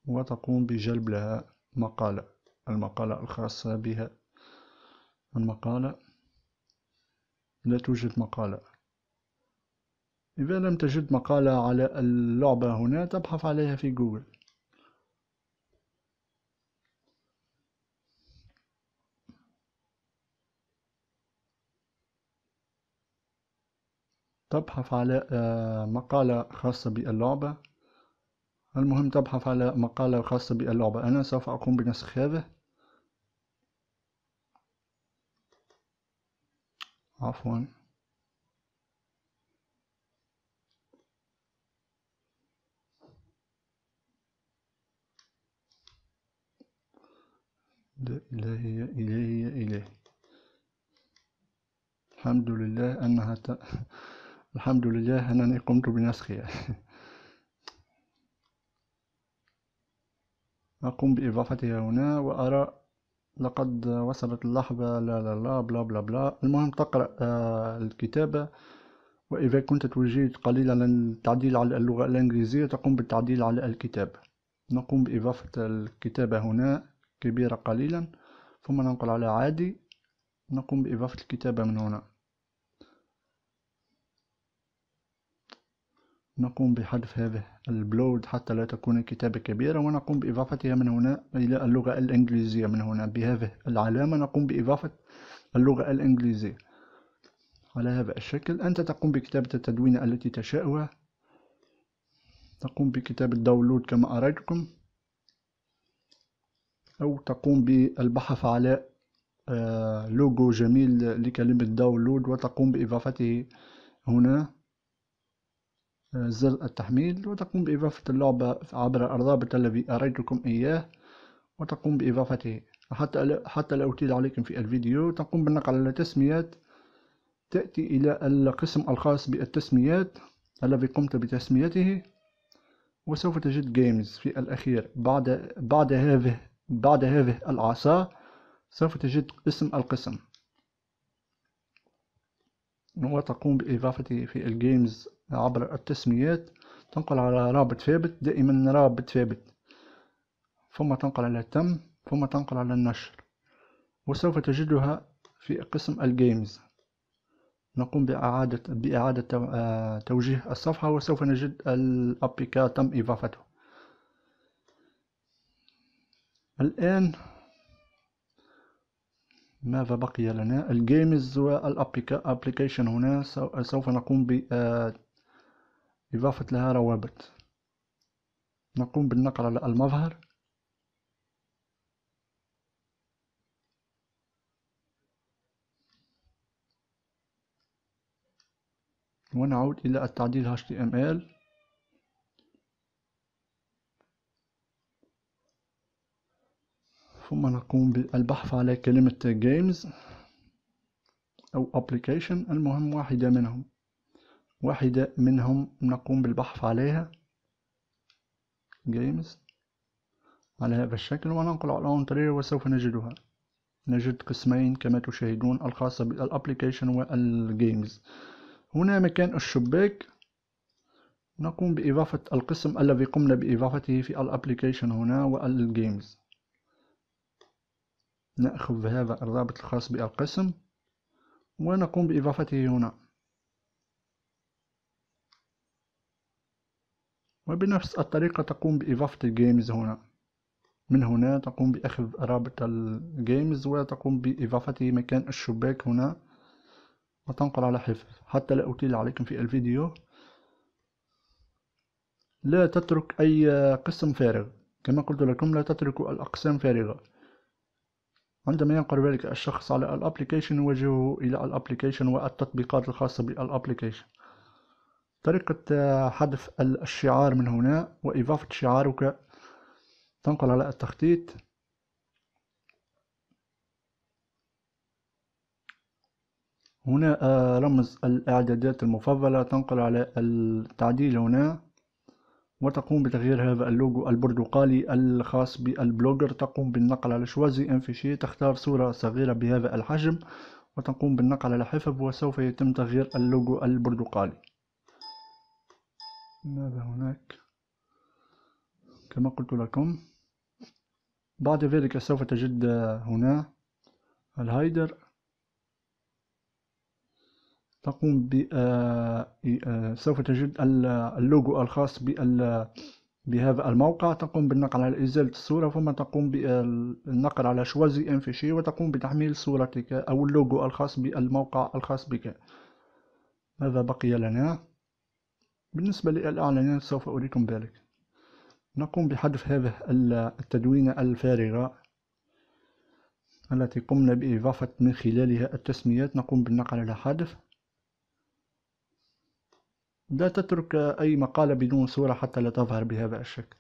وتقوم بجلب لها مقالة، المقالة الخاصة بها. المقالة لا توجد مقالة. إذا لم تجد مقالة على اللعبة هنا تبحث عليها في جوجل. تبحث على مقالة خاصة باللعبة. المهم تبحث على مقالة خاصة باللعبة. أنا سوف أقوم بنسخ هذا، عفوا لا إله إلا إله. الحمد لله أنها ت... الحمد لله أنني قمت بنسخها. أقوم بإضافتها هنا وأرى لقد وصلت اللحظة لا لا لا بلا بلا بلا. المهم تقرأ آه الكتابة، وإذا كنت توجد قليلا التعديل على اللغة الإنجليزية تقوم بالتعديل على الكتابة. نقوم بإضافة الكتابة هنا كبيرة قليلا، ثم ننقل على عادي، نقوم بإضافة الكتابة من هنا، نقوم بحذف هذه البلود حتى لا تكون كتابة كبيرة، ونقوم بإضافتها من هنا إلى اللغة الإنجليزية. من هنا بهذه العلامة نقوم بإضافة اللغة الإنجليزية على هذا الشكل. أنت تقوم بكتابة التدوينة التي تشاؤها، تقوم بكتابة داونلود كما أريتكم، أو تقوم بالبحث على لوجو جميل لكلمة داونلود وتقوم بإضافته هنا زر التحميل، وتقوم بإضافة اللعبة عبر الرابط الذي أريتكم إياه وتقوم بإضافته. حتى حتى لا أطيل عليكم في الفيديو تقوم بالنقل على التسميات، تأتي إلى القسم الخاص بالتسميات الذي قمت بتسميته، وسوف تجد جيمز في الأخير. بعد بعد هذه بعد هذه العصا سوف تجد اسم القسم وتقوم بإضافته في الجيمز عبر التسميات. تنقل على رابط ثابت، دائما رابط ثابت، ثم تنقل على تم، ثم تنقل على النشر، وسوف تجدها في قسم الجيمز. نقوم بإعادة بإعادة توجيه الصفحة وسوف نجد الأبيكا تم إضافته. الآن ماذا بقي لنا؟ الجيمز والابليكيشن. هنا سوف نقوم بإضافة لها روابط. نقوم بالنقل على المظهر، ونعود إلى التعديل إتش تي إم إل. ثم نقوم بالبحث على كلمة games أو application، المهم واحدة منهم واحدة منهم نقوم بالبحث عليها games على هذا الشكل، وننقل على انترير وسوف نجدها. نجد قسمين كما تشاهدون، الخاصة بالابليكيشن والجيمز. هنا مكان الشباك نقوم بإضافة القسم الذي قمنا بإضافته في الابليكيشن هنا والجيمز. نأخذ هذا الرابط الخاص بالقسم ونقوم بإضافته هنا، وبنفس الطريقة تقوم بإضافة الجيمز هنا. من هنا تقوم بأخذ رابط الجيمز وتقوم بإضافته مكان الشباك هنا، وتنقل على حفظ. حتى لا أطيل عليكم في الفيديو لا تترك أي قسم فارغ، كما قلت لكم لا تتركوا الأقسام فارغة. عندما ينقر ذلك الشخص على الابليكيشن يوجهه الى الابليكيشن والتطبيقات الخاصة بالابليكيشن. طريقة حذف الشعار من هنا واضافة شعارك، تنقل على التخطيط هنا رمز الإعدادات المفضلة تنقل على التعديل هنا وتقوم بتغيير هذا اللوجو البرتقالي الخاص بالبلوجر. تقوم بالنقل على شوازي انفيشي، تختار صورة صغيرة بهذا الحجم وتقوم بالنقل على حفظ، وسوف يتم تغيير اللوجو البرتقالي. ماذا هناك؟ كما قلت لكم. بعد ذلك سوف تجد هنا الهايدر، تقوم ب سوف تجد اللوجو الخاص بهذا الموقع، تقوم بالنقل على إزالة الصورة ثم تقوم بالنقل على شوازي انفيشي وتقوم بتحميل صورتك أو اللوجو الخاص بالموقع الخاص بك. ماذا بقي لنا؟ بالنسبة للإعلانات سوف أريكم ذلك. نقوم بحذف هذه التدوينة الفارغة التي قمنا بإضافة من خلالها التسميات، نقوم بالنقل على حذف. لا تترك أي مقالة بدون صورة حتى لا تظهر بهذا الشكل.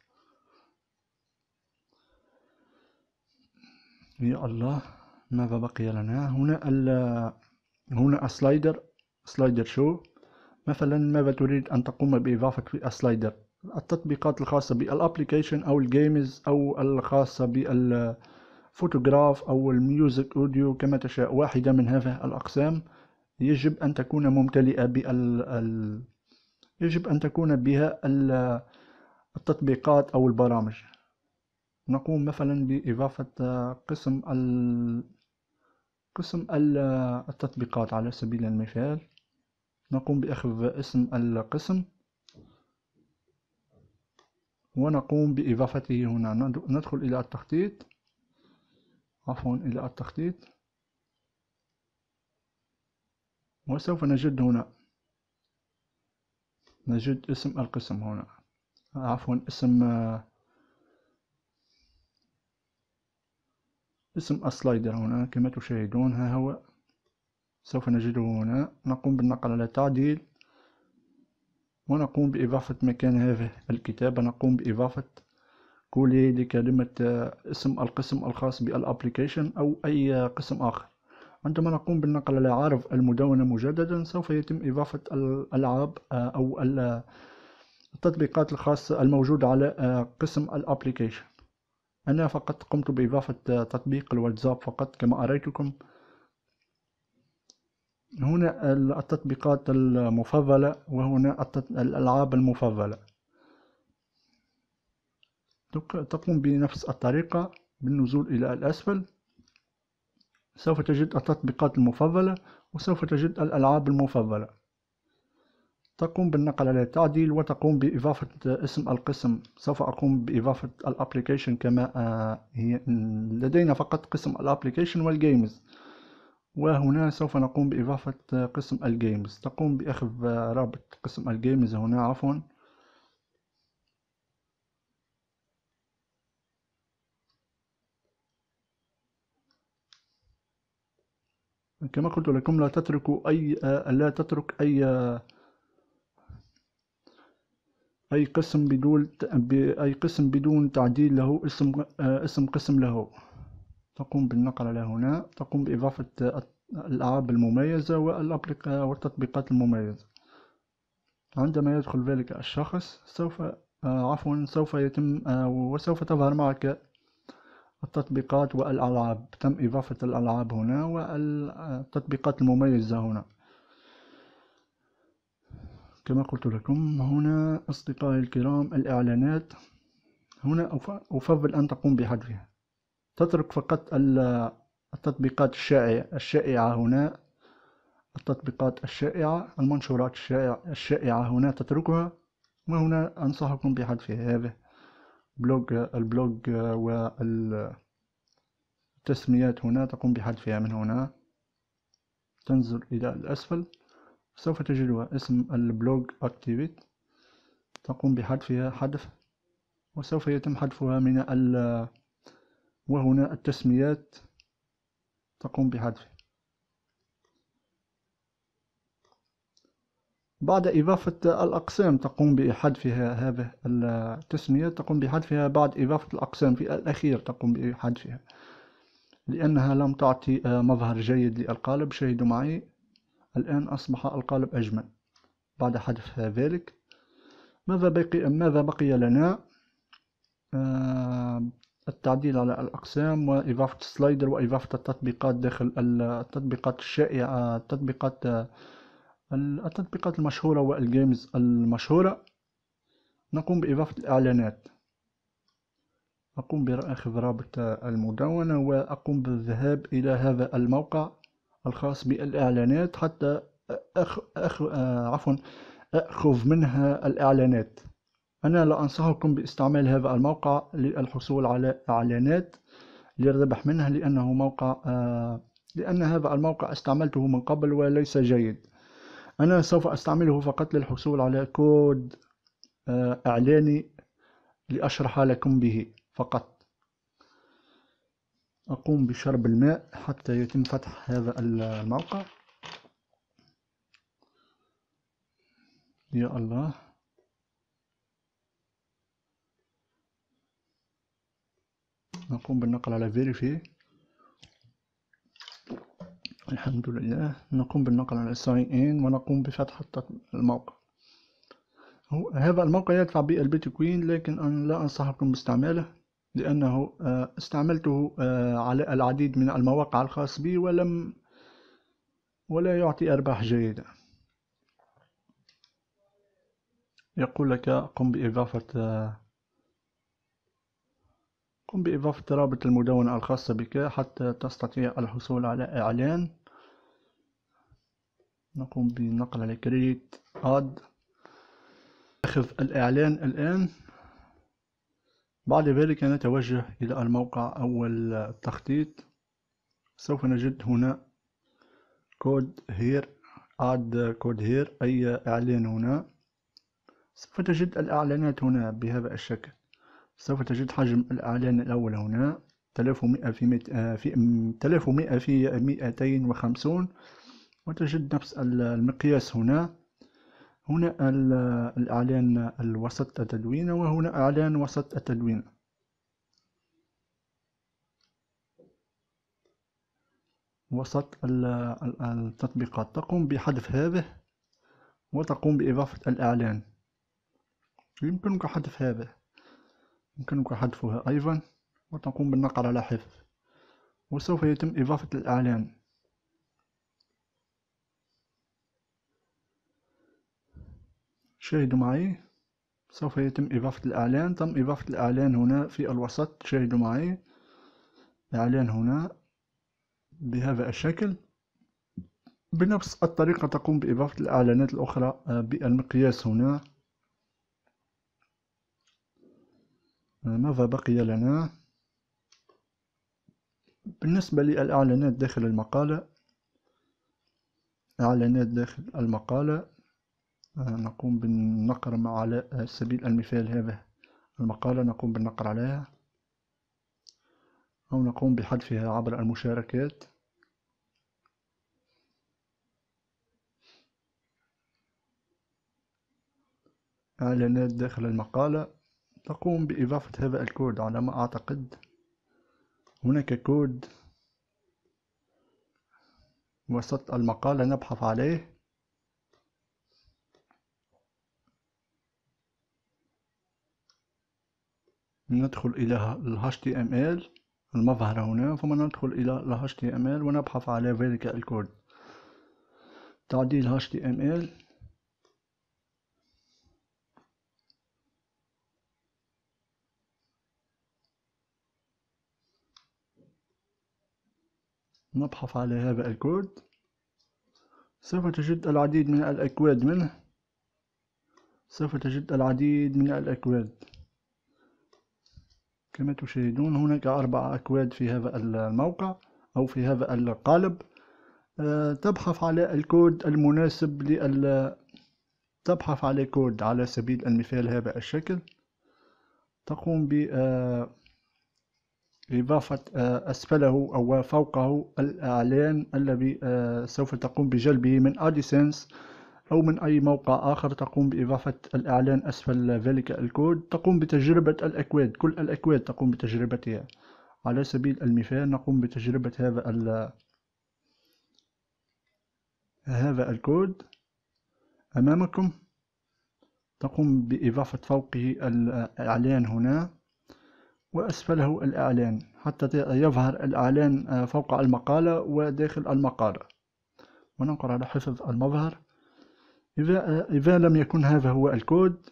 يا الله، ماذا بقي لنا هنا؟ هنا السلايدر، سلايدر شو مثلا. ماذا تريد أن تقوم بإضافة في السلايدر؟ التطبيقات الخاصة بالابليكيشن أو الجيمز أو الخاصة بال فوتوغراف أو الميوزك أوديو كما تشاء. واحدة من هذه الأقسام يجب أن تكون ممتلئة بال ال... يجب أن تكون بها التطبيقات أو البرامج. نقوم مثلا بإضافة قسم ال... قسم التطبيقات على سبيل المثال. نقوم بأخذ اسم القسم ونقوم بإضافته هنا. ندخل إلى التخطيط، عفوا إلى التخطيط، وسوف نجد هنا نجد اسم القسم هنا، عفوا اسم اسم السلايدر هنا كما تشاهدون، ها هو سوف نجده هنا. نقوم بالنقل على تعديل ونقوم بإضافة مكان هذه الكتابة، نقوم بإضافة كولي لكلمة اسم القسم الخاص بالابليكيشن أو أي قسم آخر. عندما نقوم بالنقل على عرض المدونة مجددا سوف يتم إضافة الألعاب أو التطبيقات الخاصة الموجودة على قسم الابليكيشن. أنا فقط قمت بإضافة تطبيق الواتساب فقط كما أريتكم. هنا التطبيقات المفضلة وهنا الألعاب المفضلة. تقوم بنفس الطريقة بالنزول إلى الأسفل، سوف تجد التطبيقات المفضلة وسوف تجد الألعاب المفضلة. تقوم بالنقل على التعديل وتقوم بإضافة اسم القسم. سوف أقوم بإضافة الابليكيشن كما هي، لدينا فقط قسم الابليكيشن والجيمز، وهنا سوف نقوم بإضافة قسم الجيمز. تقوم بأخذ رابط قسم الجيمز هنا، عفوا كما قلت لكم. لا تتركوا أي لا تترك أي أي قسم بدون أي قسم بدون تعديل له اسم اسم قسم له. تقوم بالنقل على هنا، تقوم بإضافة الألعاب المميزة والتطبيقات المميزة. عندما يدخل ذلك الشخص سوف عفوا سوف يتم وسوف تظهر معك التطبيقات والألعاب. تم إضافة الألعاب هنا والتطبيقات المميزة هنا كما قلت لكم. هنا أصدقائي الكرام الإعلانات هنا أفضل أن تقوم بحذفها. تترك فقط التطبيقات الشائعة هنا، التطبيقات الشائعة المنشورات الشائعة هنا تتركها، وهنا أنصحكم بحذفها. هذا بلوج البلوج والتسميات هنا تقوم بحذفها من هنا. تنزل إلى الأسفل سوف تجدها اسم البلوج اكتيفيت، تقوم بحذفها حذف وسوف يتم حذفها من ال وهنا التسميات تقوم بحذفها. بعد إضافة الأقسام تقوم بحذفها هذه التسميات، تقوم بحذفها بعد إضافة الأقسام في الأخير تقوم بحذفها لأنها لم تعطي مظهر جيد للقالب. شاهدوا معي الآن أصبح القالب أجمل بعد حدث ذلك. ماذا بقي, ماذا بقي لنا؟ آه التعديل على الأقسام وإضافة السلايدر وإضافة التطبيقات داخل التطبيقات الشائعة، التطبيقات التطبيقات المشهورة والجيمز المشهورة. نقوم بإضافة الإعلانات، أقوم بأخذ رابط المدونة وأقوم بالذهاب إلى هذا الموقع الخاص بالإعلانات حتى أخ... أخ... عفوا أخذ منها الإعلانات. أنا لا أنصحكم باستعمال هذا الموقع للحصول على إعلانات للربح منها، لأنه موقع لأن هذا الموقع استعملته من قبل وليس جيد. أنا سوف أستعمله فقط للحصول على كود إعلاني لأشرح لكم به فقط. أقوم بشرب الماء حتى يتم فتح هذا الموقع. يا الله، نقوم بالنقل على verify. الحمد لله. نقوم بالنقل على sign in ونقوم بفتح الموقع. هو هذا الموقع يدفع بالبيتكوين، لكن أنا لا أنصحكم باستعماله لأنه استعملته على العديد من المواقع الخاص بي ولم ولا يعطي أرباح جيدة. يقول لك قم بإضافة قم بإضافة رابط المدونة الخاصة بك حتى تستطيع الحصول على إعلان. نقوم بنقل على create ad. أخذ الإعلان الآن. بعد ذلك نتوجه إلى الموقع أو التخطيط. سوف نجد هنا كود هير ad كود هير، أي إعلان. هنا سوف تجد الإعلانات هنا بهذا الشكل. سوف تجد حجم الإعلان الأول هنا ألف ومئة في ألف ومئة في مئتين وخمسين، وتجد نفس المقياس هنا. هنا الإعلان الوسط التدوين، وهنا إعلان وسط التدوين. وسط التطبيقات تقوم بحذف هذه وتقوم بإضافة الإعلان. يمكنك حذف هذا، يمكنك حذفها أيضا، وتقوم بالنقر على حذف، وسوف يتم إضافة الإعلان. شاهدوا معي، سوف يتم إضافة الإعلان. تم إضافة الإعلان هنا في الوسط. شاهدوا معي إعلان هنا بهذا الشكل. بنفس الطريقة تقوم بإضافة الإعلانات الأخرى بالمقياس هنا. ماذا بقي لنا بالنسبة للإعلانات داخل المقالة؟ إعلانات داخل المقالة نقوم بالنقر على سبيل المثال هذا المقالة، نقوم بالنقر عليها أو نقوم بحذفها عبر المشاركات. إعلانات داخل المقالة تقوم بإضافة هذا الكود. على ما أعتقد هناك كود وسط المقالة نبحث عليه. ندخل إلى ال إتش تي إم إل المظهر هنا، ثم ندخل إلى ال إتش تي إم إل ونبحث على ذلك الكود. تعديل إتش تي إم إل. نبحث على هذا الكود، سوف تجد العديد من الأكواد منه. سوف تجد العديد من الأكواد كما تشاهدون. هناك أربع أكواد في هذا الموقع أو في هذا القالب. أه تبحث على الكود المناسب لل تبحث على كود على سبيل المثال هذا الشكل. تقوم ب أه إضافة أسفله أو فوقه الإعلان الذي سوف تقوم بجلبه من أدسنس أو من أي موقع آخر. تقوم بإضافة الإعلان أسفل ذلك الكود. تقوم بتجربة الأكواد، كل الأكواد تقوم بتجربتها. على سبيل المثال نقوم بتجربة هذا هذا الكود أمامكم. تقوم بإضافة فوقه الإعلان هنا وأسفله الإعلان حتى يظهر الإعلان فوق المقالة وداخل المقالة. وننقر على حفظ المظهر. إذا, إذا لم يكن هذا هو الكود،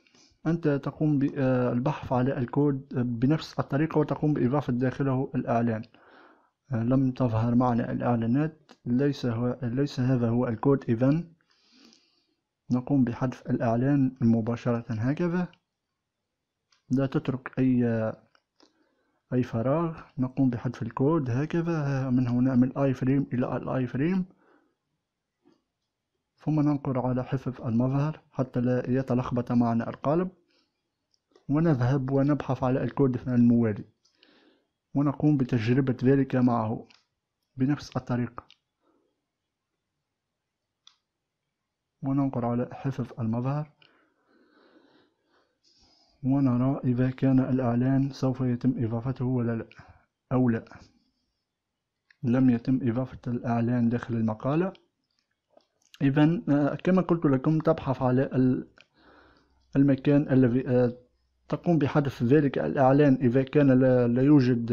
أنت تقوم بالبحث على الكود بنفس الطريقة وتقوم بإضافة داخله الإعلان. لم تظهر معنا الإعلانات، ليس, هو ليس هذا هو الكود. إذن نقوم بحذف الإعلان مباشرة هكذا، لا تترك أي أي فراغ. نقوم بحذف الكود هكذا، من هنا من الآي فريم إلى الآي فريم، ثم ننقر على حفظ المظهر حتى لا يتلخبط معنا القالب، ونذهب ونبحث على الكود الموالي ونقوم بتجربة ذلك معه بنفس الطريقة. وننقر على حفظ المظهر ونرى إذا كان الإعلان سوف يتم إضافته ولا لا أو لا. لم يتم إضافة الإعلان داخل المقالة. إذن كما قلت لكم، تبحث على المكان الذي تقوم بحذف ذلك الإعلان إذا كان لا يوجد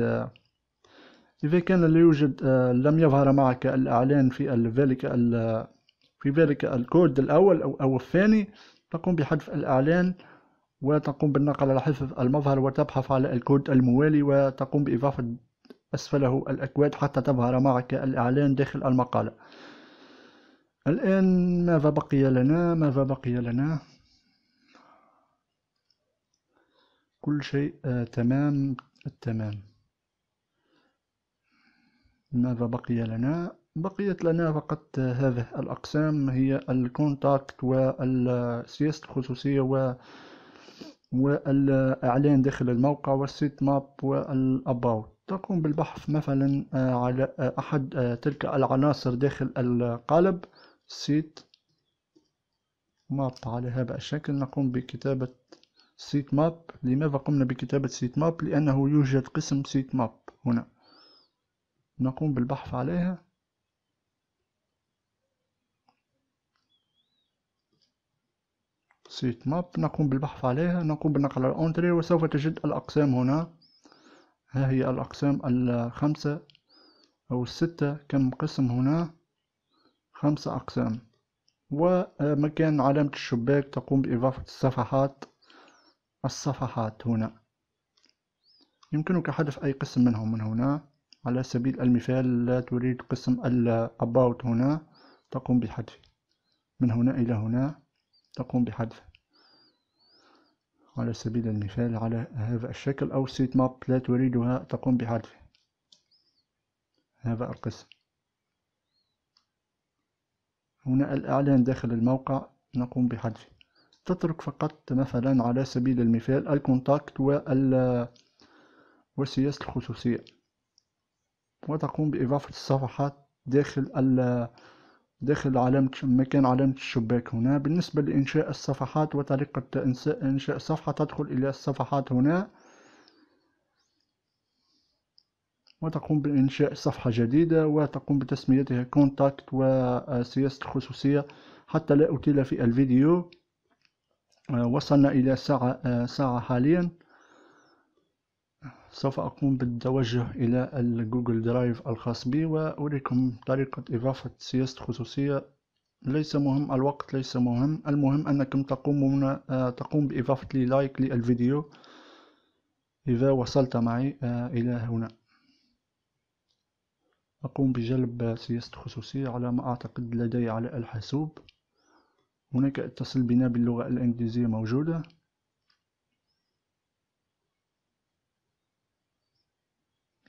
إذا كان لا يوجد لم يظهر معك الإعلان في ذلك في ذلك الكود الأول أو أو الثاني. تقوم بحذف الإعلان وتقوم بالنقل على حفظ المظهر وتبحث على الكود الموالي وتقوم بإضافة أسفله الأكواد حتى تظهر معك الإعلان داخل المقالة. الآن ماذا بقي لنا؟ ماذا بقي لنا؟ كل شيء آه تمام التمام. ماذا بقي لنا؟ بقيت لنا فقط آه هذه الأقسام، هي الكونتاكت والسياسة الخصوصية و والإعلان داخل الموقع والسيت ماب والأباوت. تقوم بالبحث مثلا آه على آه أحد آه تلك العناصر داخل القالب سيت ماب على هذا الشكل. نقوم بكتابة سيت ماب. لماذا قمنا بكتابة سيت ماب؟ لأنه يوجد قسم سيت ماب هنا. نقوم بالبحث عليها. سيت ماب نقوم بالبحث عليها، نقوم بالنقل على أونتري وسوف تجد الأقسام هنا. ها هي الأقسام الخمسة أو الستة، كم قسم هنا؟ خمسة أقسام. ومكان علامة الشباك تقوم بإضافة الصفحات الصفحات هنا. يمكنك حذف أي قسم منهم من هنا. على سبيل المثال لا تريد قسم الأباوت هنا، تقوم بحذفه من هنا إلى هنا، تقوم بحذفه على سبيل المثال على هذا الشكل. أو سيت ماب لا تريدها، تقوم بحذفه هذا القسم. هنا الإعلان داخل الموقع نقوم بحذفه. تترك فقط مثلا على سبيل المثال الكونتاكت والسياسة الخصوصية وتقوم بإضافة الصفحات داخل داخل علامة مكان علامة الشباك هنا. بالنسبة لإنشاء الصفحات وطريقة إنشاء الصفحة، تدخل إلى الصفحات هنا وتقوم بإنشاء صفحة جديدة وتقوم بتسميتها كونتاكت وسياسة الخصوصية. حتى لا أطيل في الفيديو، وصلنا إلى ساعة ساعة حاليا. سوف أقوم بالتوجه إلى الجوجل درايف الخاص بي وأريكم طريقة إضافة سياسة خصوصية. ليس مهم الوقت، ليس مهم، المهم أنكم تقومون تقوم بإضافة لي لايك للفيديو إذا وصلت معي إلى هنا. أقوم بجلب سياسة خصوصية على ما أعتقد لدي على الحاسوب. هناك اتصل بنا باللغة الإنجليزية موجودة.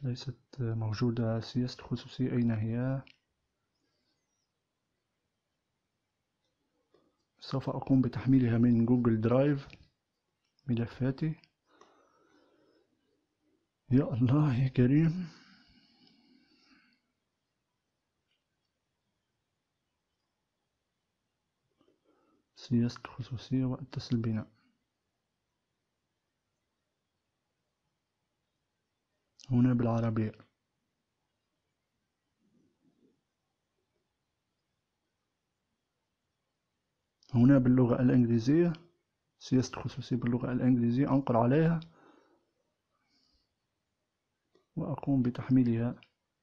ليست موجودة سياسة خصوصية، أين هي؟ سوف أقوم بتحميلها من جوجل درايف ملفاتي. يا الله يا كريم، سياسة خصوصية واتصل بنا. هنا بالعربية. هنا باللغة الإنجليزية، سياسة الخصوصية باللغة الإنجليزية، أنقل عليها وأقوم بتحميلها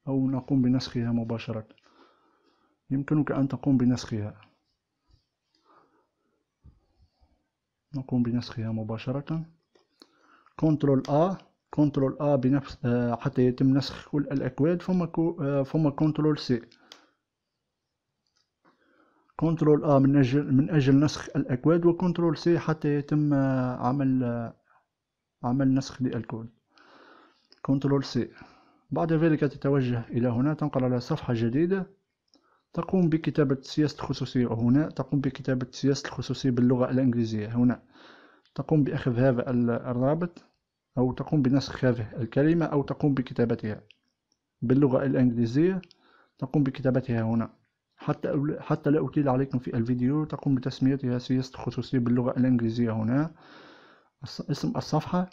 أو نقوم بنسخها مباشرة. يمكنك أن تقوم بنسخها، نقوم بنسخها مباشرة. كنترول A، كنترول A بنفس حتى يتم نسخ كل الأكواد. ثم ثم كنترول C، كنترول A من أجل من أجل نسخ الأكواد، وكنترول C حتى يتم عمل عمل نسخ للكود. كنترول C. بعد ذلك تتوجه إلى هنا، تنقل على صفحة جديدة، تقوم بكتابة سياسة الخصوصية. هنا تقوم بكتابة سياسة الخصوصية باللغة الإنجليزية. هنا تقوم بأخذ هذا الرابط، أو تقوم بنسخ هذه الكلمة، أو تقوم بكتابتها باللغة الإنجليزية. تقوم بكتابتها هنا حتى حتى لا أطيل عليكم في الفيديو. تقوم بتسميتها سياسة الخصوصية باللغة الإنجليزية. هنا اسم الصفحة،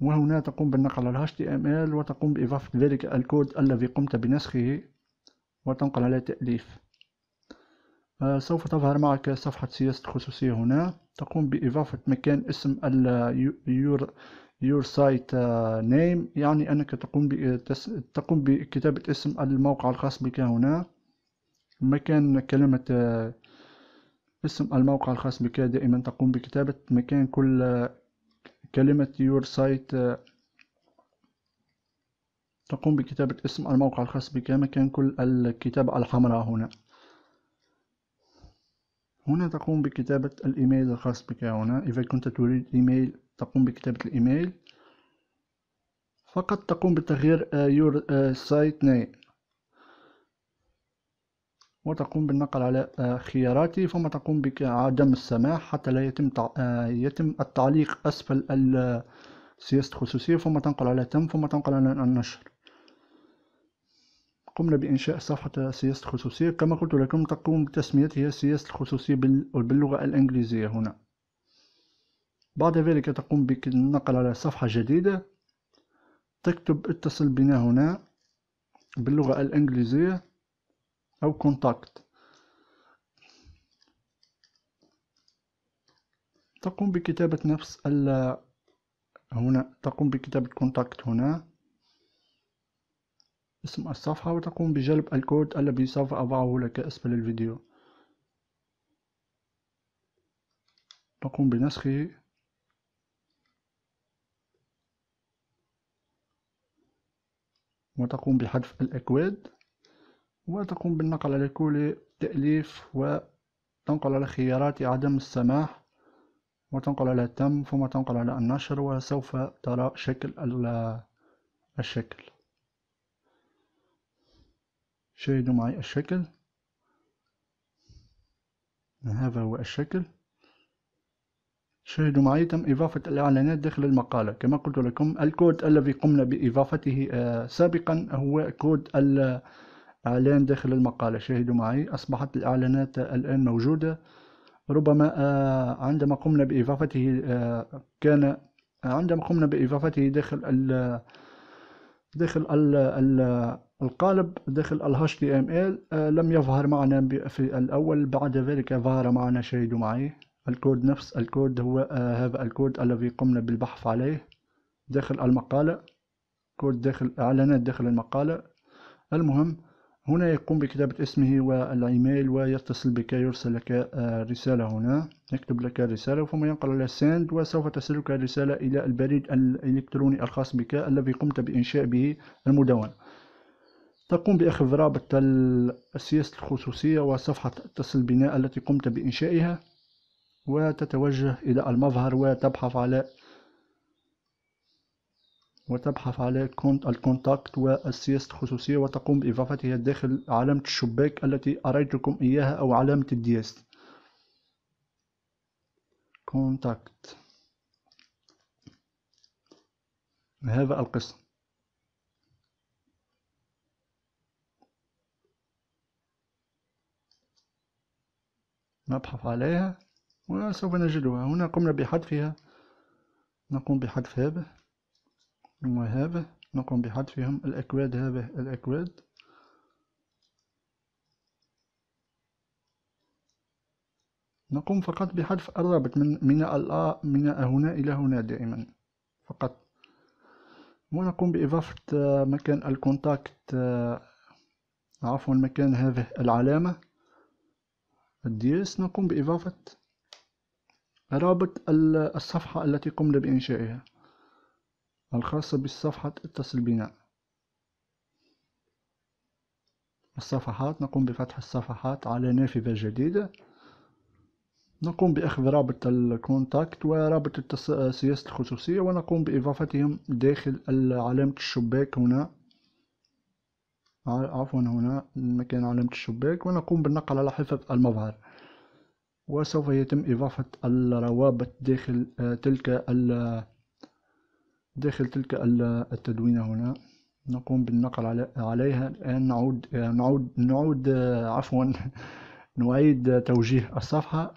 وهنا تقوم بالنقل على إتش تي إم إل، وتقوم بإضافة ذلك الكود الذي قمت بنسخه وتنقل على تأليف. آه سوف تظهر معك صفحة سياسة الخصوصية. هنا تقوم بإضافة مكان اسم your your site name، يعني أنك تقوم تقوم بكتابة اسم الموقع الخاص بك. هنا مكان كلمة آه اسم الموقع الخاص بك، دائما تقوم بكتابة مكان كل آه كلمة your site. آه تقوم بكتابة اسم الموقع الخاص بك مكان كل الكتابة الحمراء. هنا هنا تقوم بكتابة الإيميل الخاص بك. هنا إذا كنت تريد إيميل تقوم بكتابة الإيميل فقط. تقوم بتغيير your site name، وتقوم بالنقل على خياراتي، ثم تقوم بعدم السماح حتى لا يتم يتم التعليق أسفل سياسة خصوصية، ثم تنقل على تم، ثم تنقل على النشر. قمنا بإنشاء صفحة سياسة خصوصية. كما قلت لكم تقوم بتسميتها سياسة الخصوصية باللغة الإنجليزية. هنا بعد ذلك تقوم بالنقل على صفحة جديدة، تكتب اتصل بنا هنا باللغة الإنجليزية أو كونتاكت. تقوم بكتابة نفس ال هنا تقوم بكتابة كونتاكت. هنا اسم الصفحة، وتقوم بجلب الكود الذي سوف أضعه لك أسفل الفيديو. تقوم بنسخه، وتقوم بحذف الأكواد، وتقوم بالنقل على كل تأليف، وتنقل على خيارات عدم السماح، وتنقل على تم، ثم تنقل على النشر. وسوف ترى شكل الشكل. شاهدوا معي الشكل، هذا هو الشكل. شاهدوا معي تم إضافة الإعلانات داخل المقالة. كما قلت لكم الكود الذي قمنا بإضافته سابقا هو كود الإعلان داخل المقالة. شاهدوا معي أصبحت الإعلانات الآن موجودة. ربما عندما قمنا بإضافته كان عندما قمنا بإضافته داخل ال داخل ال القالب داخل ال إتش تي إم إل لم يظهر معنا في الأول. بعد ذلك ظهر معنا. شاهدوا معي الكود، نفس الكود هو هذا الكود الذي قمنا بالبحث عليه داخل المقالة، كود داخل إعلانات داخل المقالة. المهم هنا يقوم بكتابة اسمه والإيميل، ويتصل بك، يرسل لك رسالة. هنا يكتب لك رسالة، ثم ينقل على سند، وسوف تصلك رسالة إلى البريد الإلكتروني الخاص بك الذي قمت بإنشاء به المدونة. تقوم بأخذ رابط سياسة الخصوصية وصفحة اتصل بنا التي قمت بإنشائها، وتتوجه إلى المظهر، وتبحث على وتبحث على الكونتاكت والسياسة الخصوصية، وتقوم بإضافتها داخل علامة الشباك التي أريتكم إياها، أو علامة الدياس. كونتاكت، هذا القسم. نبحث عليها وسوف نجدها. هنا قمنا بحذفها، نقوم بحذف هذا وهذا، نقوم بحذفهم الأكواد، هذه الأكواد. نقوم فقط بحذف الرابط من من الآ من هنا إلى هنا دائما فقط، ونقوم بإضافة مكان الكونتاكت عفوا مكان هذه العلامة الديس، نقوم بإضافة رابط الصفحة التي قمنا بإنشائها الخاصة بالصفحة اتصل بنا الصفحات، نقوم بفتح الصفحات على نافذة جديدة، نقوم بأخذ رابط الكونتاكت ورابط سياسة الخصوصية ونقوم بإضافتهم داخل علامة الشباك هنا عفوا هنا مكان علامة الشباك، ونقوم بالنقل على حفظ المظهر، وسوف يتم إضافة الروابط داخل تلك داخل تلك التدوينة هنا، نقوم بالنقل عليها الآن. نعود نعود نعود عفوا نعيد توجيه الصفحة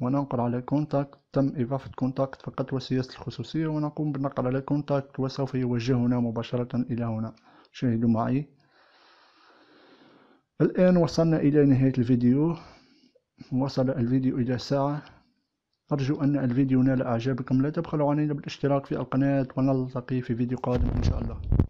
وننقل على كونتاكت، تم إضافة كونتاكت فقط وسياسة الخصوصية، ونقوم بالنقل على كونتاكت وسوف يوجهنا مباشرة إلى هنا. شاهدوا معي، الآن وصلنا إلى نهاية الفيديو، وصل الفيديو إلى ساعة، أرجو أن الفيديو نال إعجابكم، لا تبخلوا علينا بالاشتراك في القناة، ونلتقي في فيديو قادم إن شاء الله.